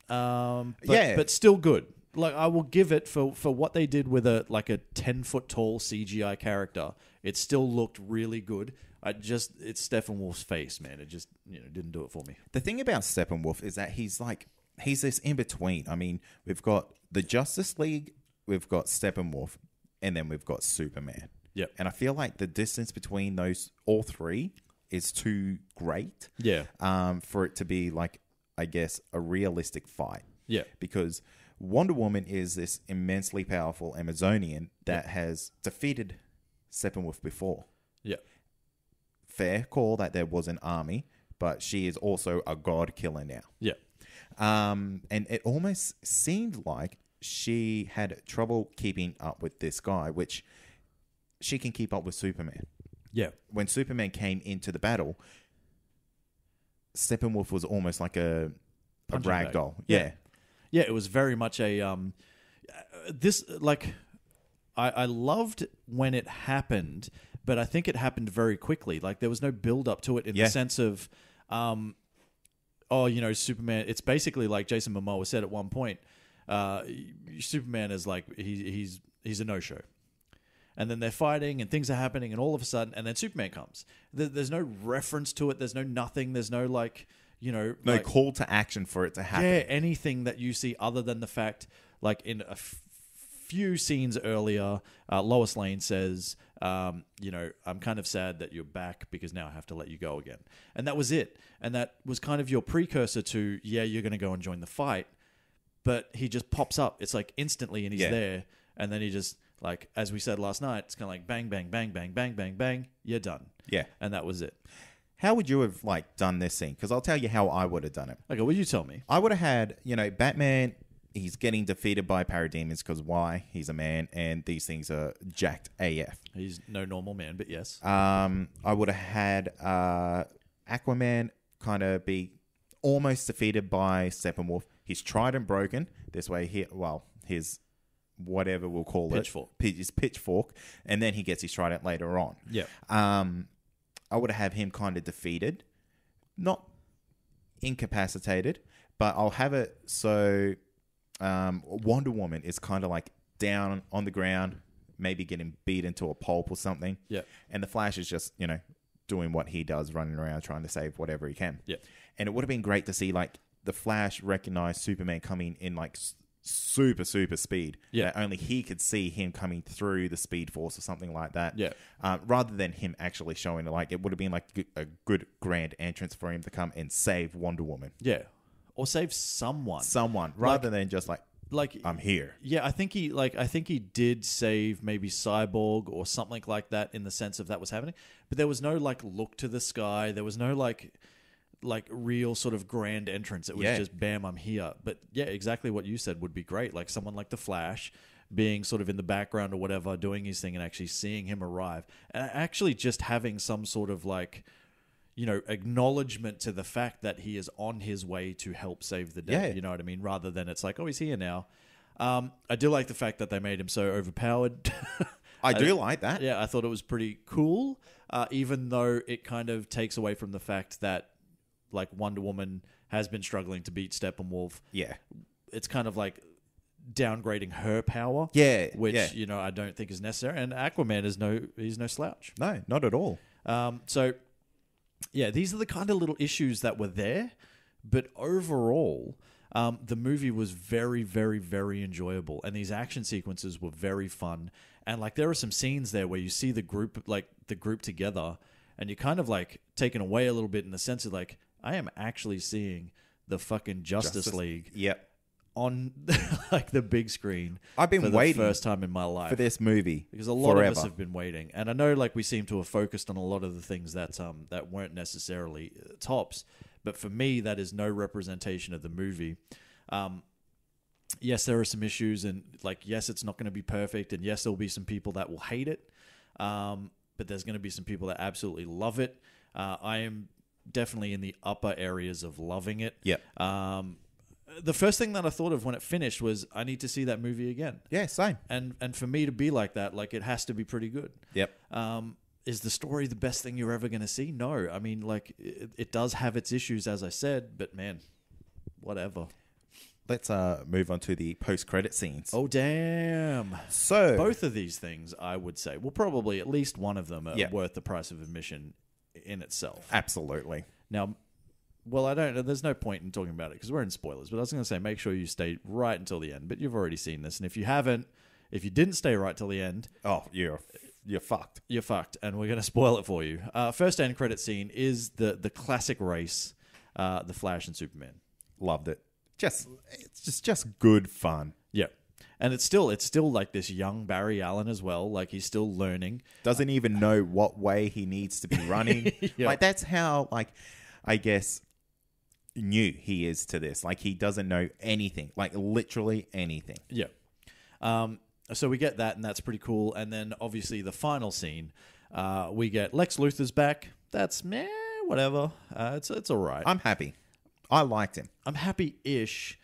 um, but, yeah. but still good. Like I will give it for, for what they did with a like a ten foot tall C G I character. It still looked really good. I just it's Steppenwolf's face, man. It just you know didn't do it for me. The thing about Steppenwolf is that he's like he's this in between. I mean, we've got the Justice League, we've got Steppenwolf, and then we've got Superman. Yeah, and I feel like the distance between those all three is too great. Yeah, um, for it to be like, I guess, a realistic fight. Yeah, because Wonder Woman is this immensely powerful Amazonian that yeah. has defeated Steppenwolf before. Yeah, fair call that there was an army, but she is also a god killer now. Yeah, um, and it almost seemed like she had trouble keeping up with this guy, which. She can keep up with Superman. Yeah. When Superman came into the battle, Steppenwolf was almost like a, a ragdoll. Yeah. yeah. Yeah, it was very much a... Um, this, like, I, I loved when it happened, but I think it happened very quickly. Like, there was no build-up to it in yeah. the sense of, um, oh, you know, Superman... It's basically like Jason Momoa said at one point, uh, Superman is like, he, he's he's a no-show. And then they're fighting and things are happening and all of a sudden, and then Superman comes. There's no reference to it. There's no nothing. There's no like, you know. No like, call to action for it to happen. Yeah, anything that you see other than the fact, like in a f- few scenes earlier, uh, Lois Lane says, um, you know, I'm kind of sad that you're back because now I have to let you go again. And that was it. And that was kind of your precursor to, yeah, you're going to go and join the fight. But he just pops up. It's like instantly and he's yeah. there. And then he just... Like, as we said last night, it's kind of like bang, bang, bang, bang, bang, bang, bang. You're done. Yeah. And that was it. How would you have, like, done this scene? Because I'll tell you how I would have done it. Okay, well, you tell me. I would have had, you know, Batman, he's getting defeated by parademons because why? He's a man and these things are jacked A F. He's no normal man, but yes. Um, I would have had uh, Aquaman kind of be almost defeated by Steppenwolf. He's tried and broken. This way, he, well, his... whatever we'll call pitchfork. it, his pitchfork, and then he gets his trident later on. Yeah, um, I would have him kind of defeated, not incapacitated, but I'll have it so um, Wonder Woman is kind of like down on the ground, maybe getting beat into a pulp or something. Yeah, and the Flash is just you know doing what he does, running around trying to save whatever he can. Yeah, and it would have been great to see like the Flash recognize Superman coming in like. super super speed yeah only he could see him coming through the speed force or something like that yeah um, rather than him actually showing like it would have been like a good grand entrance for him to come and save Wonder Woman yeah or save someone someone rather like, than just like like I'm here yeah I think he like I think he did save maybe Cyborg or something like that in the sense of that was happening but there was no like look to the sky there was no like like real sort of grand entrance. It was yeah. just, bam, I'm here. But yeah, exactly what you said would be great. Like someone like the Flash being sort of in the background or whatever, doing his thing and actually seeing him arrive. And actually just having some sort of like, you know, acknowledgement to the fact that he is on his way to help save the day. Yeah. You know what I mean? Rather than it's like, oh, he's here now. Um, I do like the fact that they made him so overpowered. I, I do like that. Yeah, I thought it was pretty cool, uh, even though it kind of takes away from the fact that, like, Wonder Woman has been struggling to beat Steppenwolf. Yeah. It's kind of like downgrading her power. Yeah. Which, yeah. you know, I don't think is necessary. And Aquaman is no, he's no slouch. No, not at all. Um, so, yeah, these are the kind of little issues that were there. But overall, um, the movie was very, very, very enjoyable. And these action sequences were very fun. And, like, there are some scenes there where you see the group, like, the group together. And you're kind of, like, taken away a little bit in the sense of, like, I am actually seeing the fucking Justice, Justice. League. Yep. On like the big screen. I've been for waiting the first time in my life for this movie because a lot forever. of us have been waiting, and I know like we seem to have focused on a lot of the things that um that weren't necessarily tops, but for me that is no representation of the movie. Um, yes, there are some issues, and like yes, it's not going to be perfect, and yes, there'll be some people that will hate it, um, but there's going to be some people that absolutely love it. Uh, I am definitely in the upper areas of loving it. Yeah. Um. The first thing that I thought of when it finished was I need to see that movie again. Yeah, same. And and for me to be like that, like it has to be pretty good. Yep. Um, is the story the best thing you're ever going to see? No. I mean, like it, it does have its issues, as I said, but man, whatever. Let's uh, move on to the post-credit scenes. Oh, damn. So both of these things, I would say, well, probably at least one of them are yep. worth the price of admission in itself. Absolutely. Now... Well, I don't know. There's no point in talking about it because we're in spoilers. But I was going to say, make sure you stay right until the end. But you've already seen this, and if you haven't, if you didn't stay right till the end, oh, you're you're fucked. You're fucked, and we're going to spoil it for you. Uh, first end credit scene is the the classic race, uh, the Flash and Superman. Loved it. Just it's just just good fun. Yeah. And it's still it's still like this young Barry Allen as well. Like he's still learning. Doesn't even know what way he needs to be running. yeah. Like that's how like I guess. new he is to this. Like he doesn't know anything, like literally anything. Yeah. Um, so we get that, and that's pretty cool. And then obviously the final scene, uh, we get Lex Luthor's back. That's meh, whatever. Uh, it's it's all right. I'm happy. I liked him. I'm happy-ish.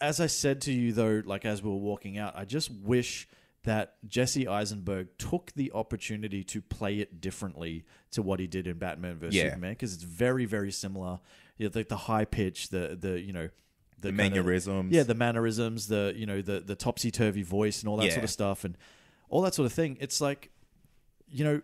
As I said to you though, like as we were walking out, I just wish that Jesse Eisenberg took the opportunity to play it differently to what he did in Batman versus yeah. Superman, because it's very very similar. Yeah, like the high pitch, the the you know, the, the mannerisms. Of, yeah, the mannerisms, the you know, the the topsy turvy voice and all that yeah. sort of stuff, and all that sort of thing. It's like, you know,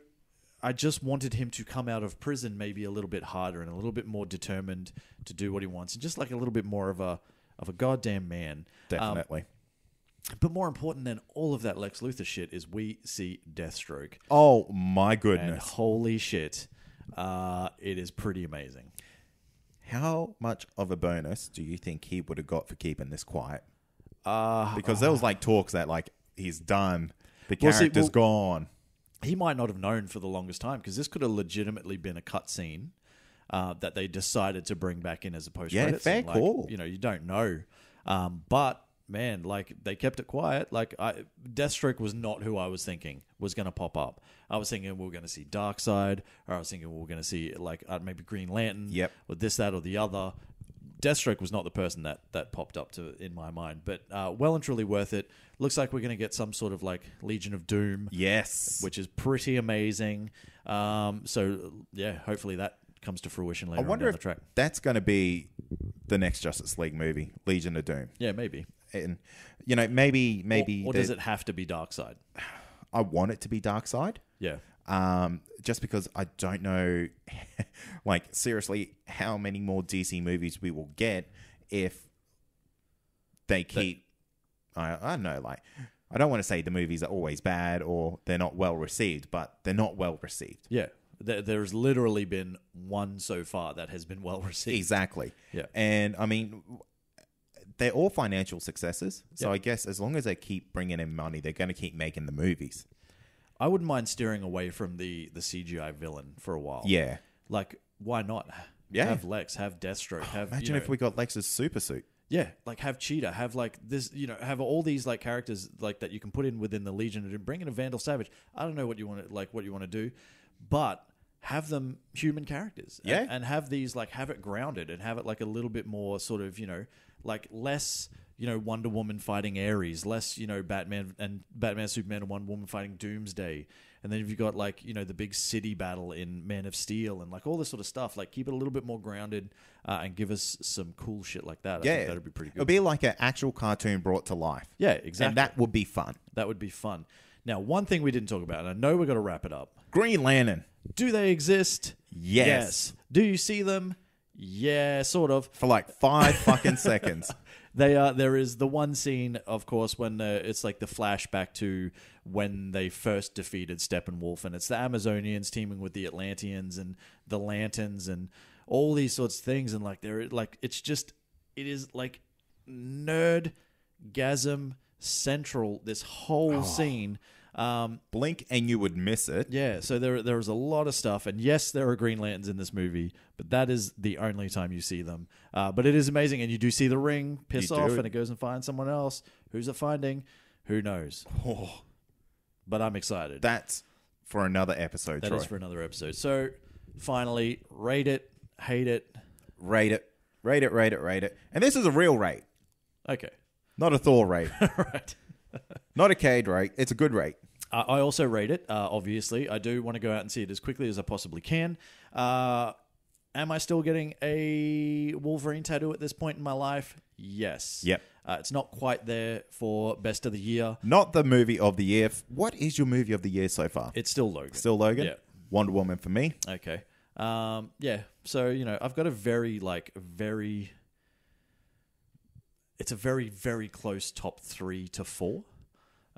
I just wanted him to come out of prison maybe a little bit harder and a little bit more determined to do what he wants, and just like a little bit more of a of a goddamn man. Definitely. Um, But more important than all of that Lex Luthor shit is we see Deathstroke. Oh my goodness! And holy shit, uh, it is pretty amazing. How much of a bonus do you think he would have got for keeping this quiet? Uh, because there was like talks that like he's done, the well, character's see, well, gone. He might not have known for the longest time because this could have legitimately been a cut scene uh, that they decided to bring back in as a post-credit yeah, fair scene. Like, cool. You know, you don't know, um, but man, like they kept it quiet. Like I, Deathstroke was not who I was thinking was going to pop up. I was thinking we were going to see Darkseid, or I was thinking we were going to see like uh, maybe Green Lantern, yep. or this, that, or the other. Deathstroke was not the person that that popped up to in my mind, but uh, well and truly worth it. Looks like we're going to get some sort of like Legion of Doom, yes, which is pretty amazing. Um, so yeah, hopefully that comes to fruition later. I wonder on down if the track. That's going to be the next Justice League movie, Legion of Doom. Yeah, maybe. And you know, maybe, maybe, or, or does it have to be Darkseid? I want it to be Darkseid. Yeah. Um, just because I don't know, like seriously, how many more D C movies we will get if they keep. They, I, I don't know. Like, I don't want to say the movies are always bad or they're not well received, but they're not well received. Yeah. There's literally been one so far that has been well received. Exactly. Yeah. And I mean. They're all financial successes. So yep. I guess as long as they keep bringing in money, they're going to keep making the movies. I wouldn't mind steering away from the, the C G I villain for a while. Yeah. Like, why not? Yeah. Have Lex, have Deathstroke. Have, oh, imagine you know, if we got Lex's super suit. Yeah. Like, have Cheetah. Have, like, this, you know, have all these, like, characters, like, that you can put in within the Legion. And bring in a Vandal Savage. I don't know what you want to, like, what you want to do. But have them human characters. Yeah. And, and have these, like, have it grounded and have it, like, a little bit more sort of, you know... Like less you know, Wonder Woman fighting Ares, less, you know, Batman and Batman, Superman and Wonder Woman fighting Doomsday. And then if you've got, like, you know, the big city battle in Man of Steel and, like, all this sort of stuff, like, keep it a little bit more grounded uh, and give us some cool shit like that. I yeah. think that would be pretty good. It would be like an actual cartoon brought to life. Yeah, exactly. And that would be fun. That would be fun. Now, one thing we didn't talk about, and I know we've got to wrap it up. Green Lantern. Do they exist? Yes. yes. Do you see them? Yeah, sort of. For like five fucking seconds. They are. There is the one scene, of course, when uh, it's like the flashback to when they first defeated Steppenwolf, and it's the Amazonians teaming with the Atlanteans and the Lanterns and all these sorts of things, and like they're like it's just it is like nerdgasm central. This whole oh. scene. Um, Blink and you would miss it. Yeah, so there there is a lot of stuff, and yes, there are Green Lanterns in this movie, but that is the only time you see them. Uh, but it is amazing, and you do see the ring piss off, and it goes and finds someone else. Who's it finding? Who knows? Oh. But I'm excited. That's for another episode, Troy. That is for another episode. So, finally, rate it, hate it. Rate it, rate it, rate it, rate it. And this is a real rate. Okay. Not a Thor rate. Right. Not a Cade rate. It's a good rate. Uh, I also rate it, uh, obviously. I do want to go out and see it as quickly as I possibly can. Uh, am I still getting a Wolverine tattoo at this point in my life? Yes. Yep. Uh, it's not quite there for best of the year. Not the movie of the year. What is your movie of the year so far? It's still Logan. Still Logan? Yeah. Wonder Woman for me. Okay. Um, yeah. So, you know, I've got a very, like, very... It's a very, very close top three to four.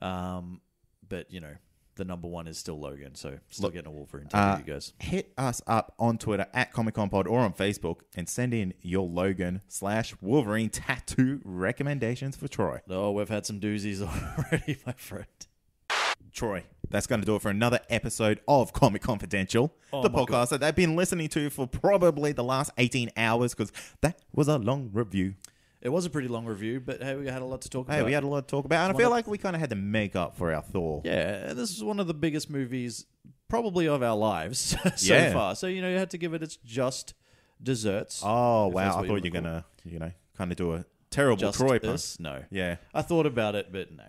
Um, but, you know, the number one is still Logan. So, still Look, getting a Wolverine tattoo, uh, you guys. Hit us up on Twitter at Comic Con Pod or on Facebook and send in your Logan slash Wolverine tattoo recommendations for Troy. Oh, we've had some doozies already, my friend. Troy, that's going to do it for another episode of Comic Confidential, oh the podcast God. that they've been listening to for probably the last eighteen hours because that was a long review. It was a pretty long review, but hey, we had a lot to talk about. Hey, we had a lot to talk about, and I feel like we kind of had to make up for our Thor. Yeah, this is one of the biggest movies probably of our lives so yeah. far. So, you know, you had to give it its just desserts. Oh, wow. I thought you were going to, you know, kind of do a terrible Troy pun. No. Yeah. I thought about it, but no.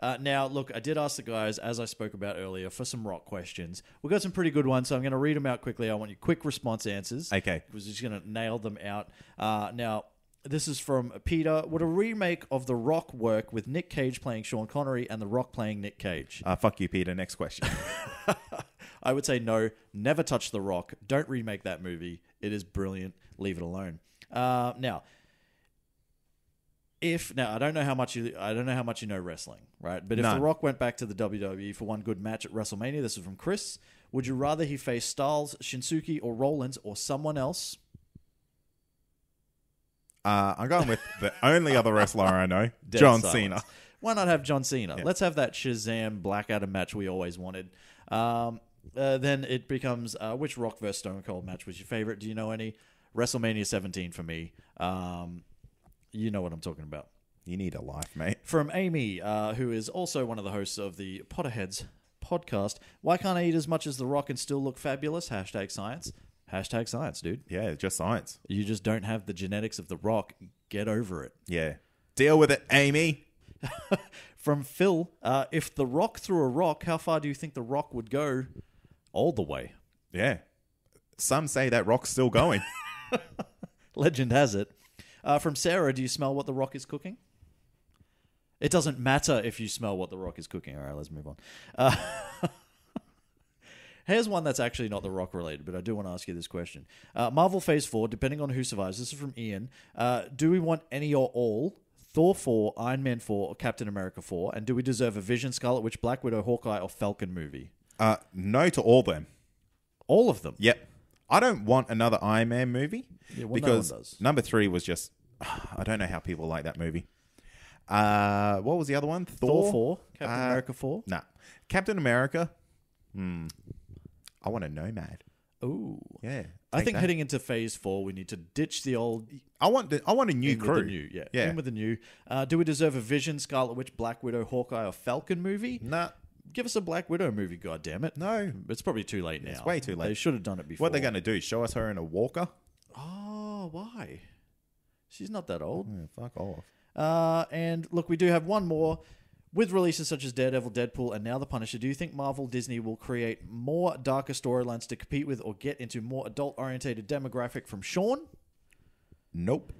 Uh, now, look, I did ask the guys, as I spoke about earlier, for some rock questions. We've got some pretty good ones, so I'm going to read them out quickly. I want your quick response answers. Okay. We're just going to nail them out. Uh, now... This is from Peter. Would a remake of The Rock work with Nick Cage playing Sean Connery and The Rock playing Nick Cage? Uh, fuck you, Peter. Next question. I would say no. Never touch The Rock. Don't remake that movie. It is brilliant. Leave it alone. Uh, now, if now I don't know how much you I don't know how much you know wrestling, right? But if None. The Rock went back to the W W E for one good match at WrestleMania, this is from Chris. Would you rather he face Styles, Shinsuke, or Rollins, or someone else? Uh, I'm going with the only other wrestler I know, John silence. Cena. Why not have John Cena? Yeah. Let's have that Shazam Black Adam match we always wanted. Um, uh, then it becomes, uh, which Rock versus Stone Cold match was your favorite? Do you know any? WrestleMania seventeen for me. Um, you know what I'm talking about. You need a life, mate. From Amy, uh, who is also one of the hosts of the Potterheads podcast. Why can't I eat as much as The Rock and still look fabulous? Hashtag science. Hashtag science, dude. Yeah, just science. You just don't have the genetics of The Rock. Get over it. Yeah. Deal with it, Amy. From Phil, uh, if The Rock threw a rock, how far do you think The Rock would go? All the way. Yeah. Some say that rock's still going. Legend has it. Uh, from Sarah, do you smell what The Rock is cooking? It doesn't matter if you smell what The Rock is cooking. All right, let's move on. Uh Here's one that's actually not The Rock related, but I do want to ask you this question. Uh, Marvel Phase four, depending on who survives. This is from Ian. Uh, do we want any or all? Thor four, Iron Man four, or Captain America four? And do we deserve a Vision, Scarlet Witch, Black Widow, Hawkeye, or Falcon movie? Uh, no to all of them. All of them? Yep. I don't want another Iron Man movie. Yeah, well, because no one does. Number three was just... I don't know how people like that movie. Uh, what was the other one? Thor, Thor four. Captain uh, America four? Nah. Captain America. Hmm. I want a Nomad. Ooh, yeah. I think that. Heading into phase four, we need to ditch the old. I want the, I want a new in crew. With the new, yeah, yeah. In with the new. Uh, do we deserve a Vision, Scarlet Witch, Black Widow, Hawkeye, or Falcon movie? Nah. Give us a Black Widow movie, goddammit. No, it's probably too late now. It's way too late. They should have done it before. What are they going to do? Show us her in a walker? Oh, why? She's not that old. Yeah, fuck off. Uh, and look, we do have one more. With releases such as Daredevil, Deadpool, and now The Punisher, do you think Marvel, Disney will create more darker storylines to compete with or get into more adult-orientated demographic from Sean? Nope.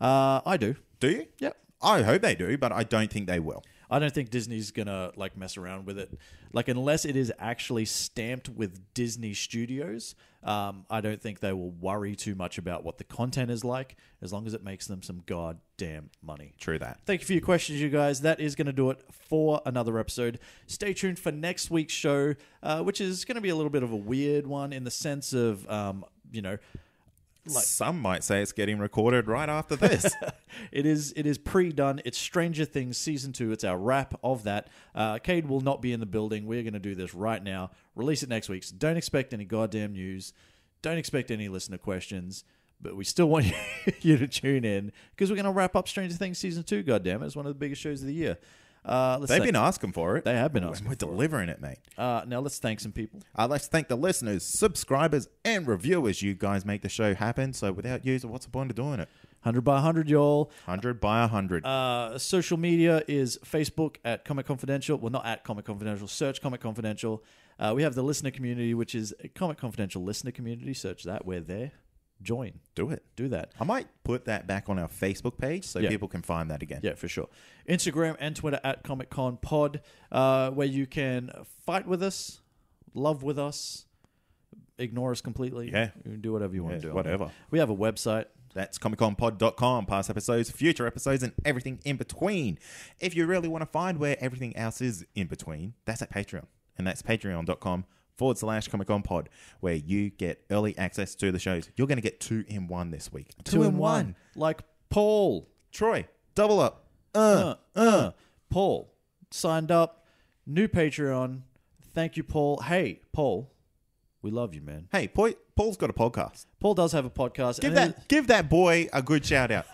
Uh, I do. Do you? Yep. I hope they do, but I don't think they will. I don't think Disney's going to like mess around with it. Like, unless it is actually stamped with Disney Studios, um, I don't think they will worry too much about what the content is like, as long as it makes them some goddamn money. True that. Thank you for your questions, you guys. That is going to do it for another episode. Stay tuned for next week's show, uh, which is going to be a little bit of a weird one in the sense of, um, you know... Like, some might say it's getting recorded right after this. It is it is pre-done. It's Stranger Things Season two. It's our wrap of that. Uh, Cade will not be in the building. We're going to do this right now. Release it next week. So don't expect any goddamn news. Don't expect any listener questions. But we still want you, you to tune in because we're going to wrap up Stranger Things Season two, goddamn it. It's one of the biggest shows of the year. Uh, let's They've thank- been asking for it. They have been asking. We're delivering it, it mate. Uh, now let's thank some people. I'd like to thank the listeners, subscribers, and reviewers. You guys make the show happen. So without you, what's the point of doing it? one hundred by one hundred, y'all. one hundred by one hundred. Uh, social media is Facebook at Comic Confidential. Well, not at Comic Confidential. Search Comic Confidential. Uh, we have the listener community, which is Comic Confidential listener community. Search that. We're there. Join. Do it. Do that. I might put that back on our Facebook page so yeah. people can find that again. Yeah, for sure. Instagram and Twitter at Comic Con Pod, uh, where you can fight with us, love with us, ignore us completely. Yeah. You can do whatever you want yeah, to do. Whatever. We have a website. That's comic con pod dot com. Past episodes, future episodes, and everything in between. If you really want to find where everything else is in between, that's at Patreon. And that's patreon dot com. Forward slash Comic Con Pod, where you get early access to the shows. You're going to get two in one this week. Two, two in one. one. Like Paul. Troy. Double up. Uh, uh, uh. Paul. Signed up. New Patreon. Thank you, Paul. Hey, Paul. We love you, man. Hey, Paul, Paul's got a podcast. Paul does have a podcast. Give, that, is- give that boy a good shout out.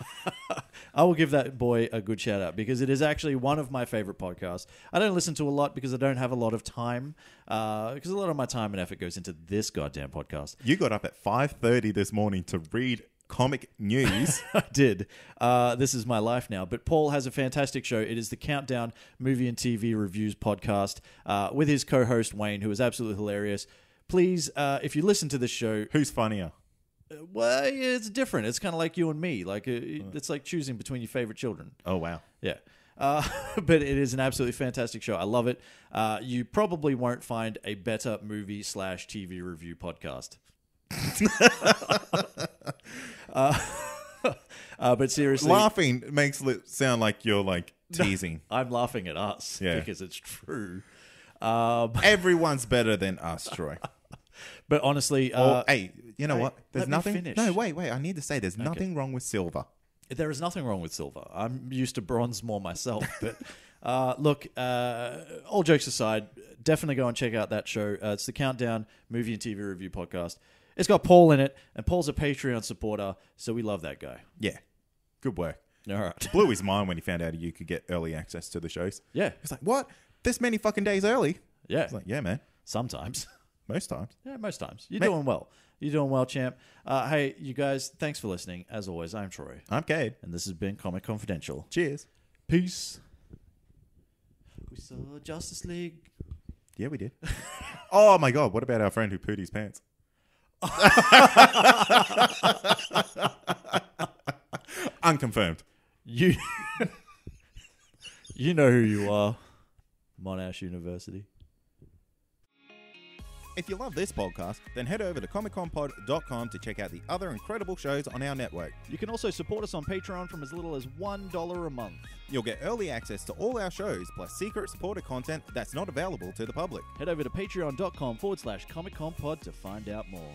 I will give that boy a good shout out because it is actually one of my favorite podcasts. I don't listen to a lot because I don't have a lot of time uh, because a lot of my time and effort goes into this goddamn podcast. You got up at five thirty this morning to read comic news. I did. Uh, this is my life now. But Paul has a fantastic show. It is the Countdown Movie and T V Reviews podcast uh, with his co-host Wayne, who is absolutely hilarious. Please, uh, if you listen to this show... Who's funnier? Well, it's different. It's kind of like you and me. Like it's like choosing between your favorite children. Oh, wow. Yeah. Uh, but it is an absolutely fantastic show. I love it. Uh, you probably won't find a better movie slash T V review podcast. uh, uh, but seriously. Laughing makes it sound like you're like teasing. No, I'm laughing at us yeah. because it's true. Um, Everyone's better than us, Troy. But honestly, uh, or, hey, you know hey, what? There's nothing. Finish. No, wait, wait. I need to say there's okay. nothing wrong with silver. There is nothing wrong with silver. I'm used to bronze more myself. But uh, look, uh, all jokes aside, definitely go and check out that show. Uh, it's the Countdown Movie and T V Review Podcast. It's got Paul in it, and Paul's a Patreon supporter, so we love that guy. Yeah, good work. All right, blew his mind when he found out you could get early access to the shows. Yeah, he's like, "What? This many fucking days early?" Yeah, it's like, "Yeah, man." Sometimes. Most times. Yeah, most times. You're Mate. doing well. You're doing well, champ. Uh, hey, you guys, thanks for listening. As always, I'm Troy. I'm Cade. And this has been Comic Confidential. Cheers. Peace. We saw Justice League. Yeah, we did. Oh, my God. What about our friend who pooed his pants? Unconfirmed. You you know who you are. Monash University. If you love this podcast, then head over to comic con pod dot com to check out the other incredible shows on our network. You can also support us on Patreon from as little as one dollar a month. You'll get early access to all our shows, plus secret supporter content that's not available to the public. Head over to patreon dot com forward slash comic con pod to find out more.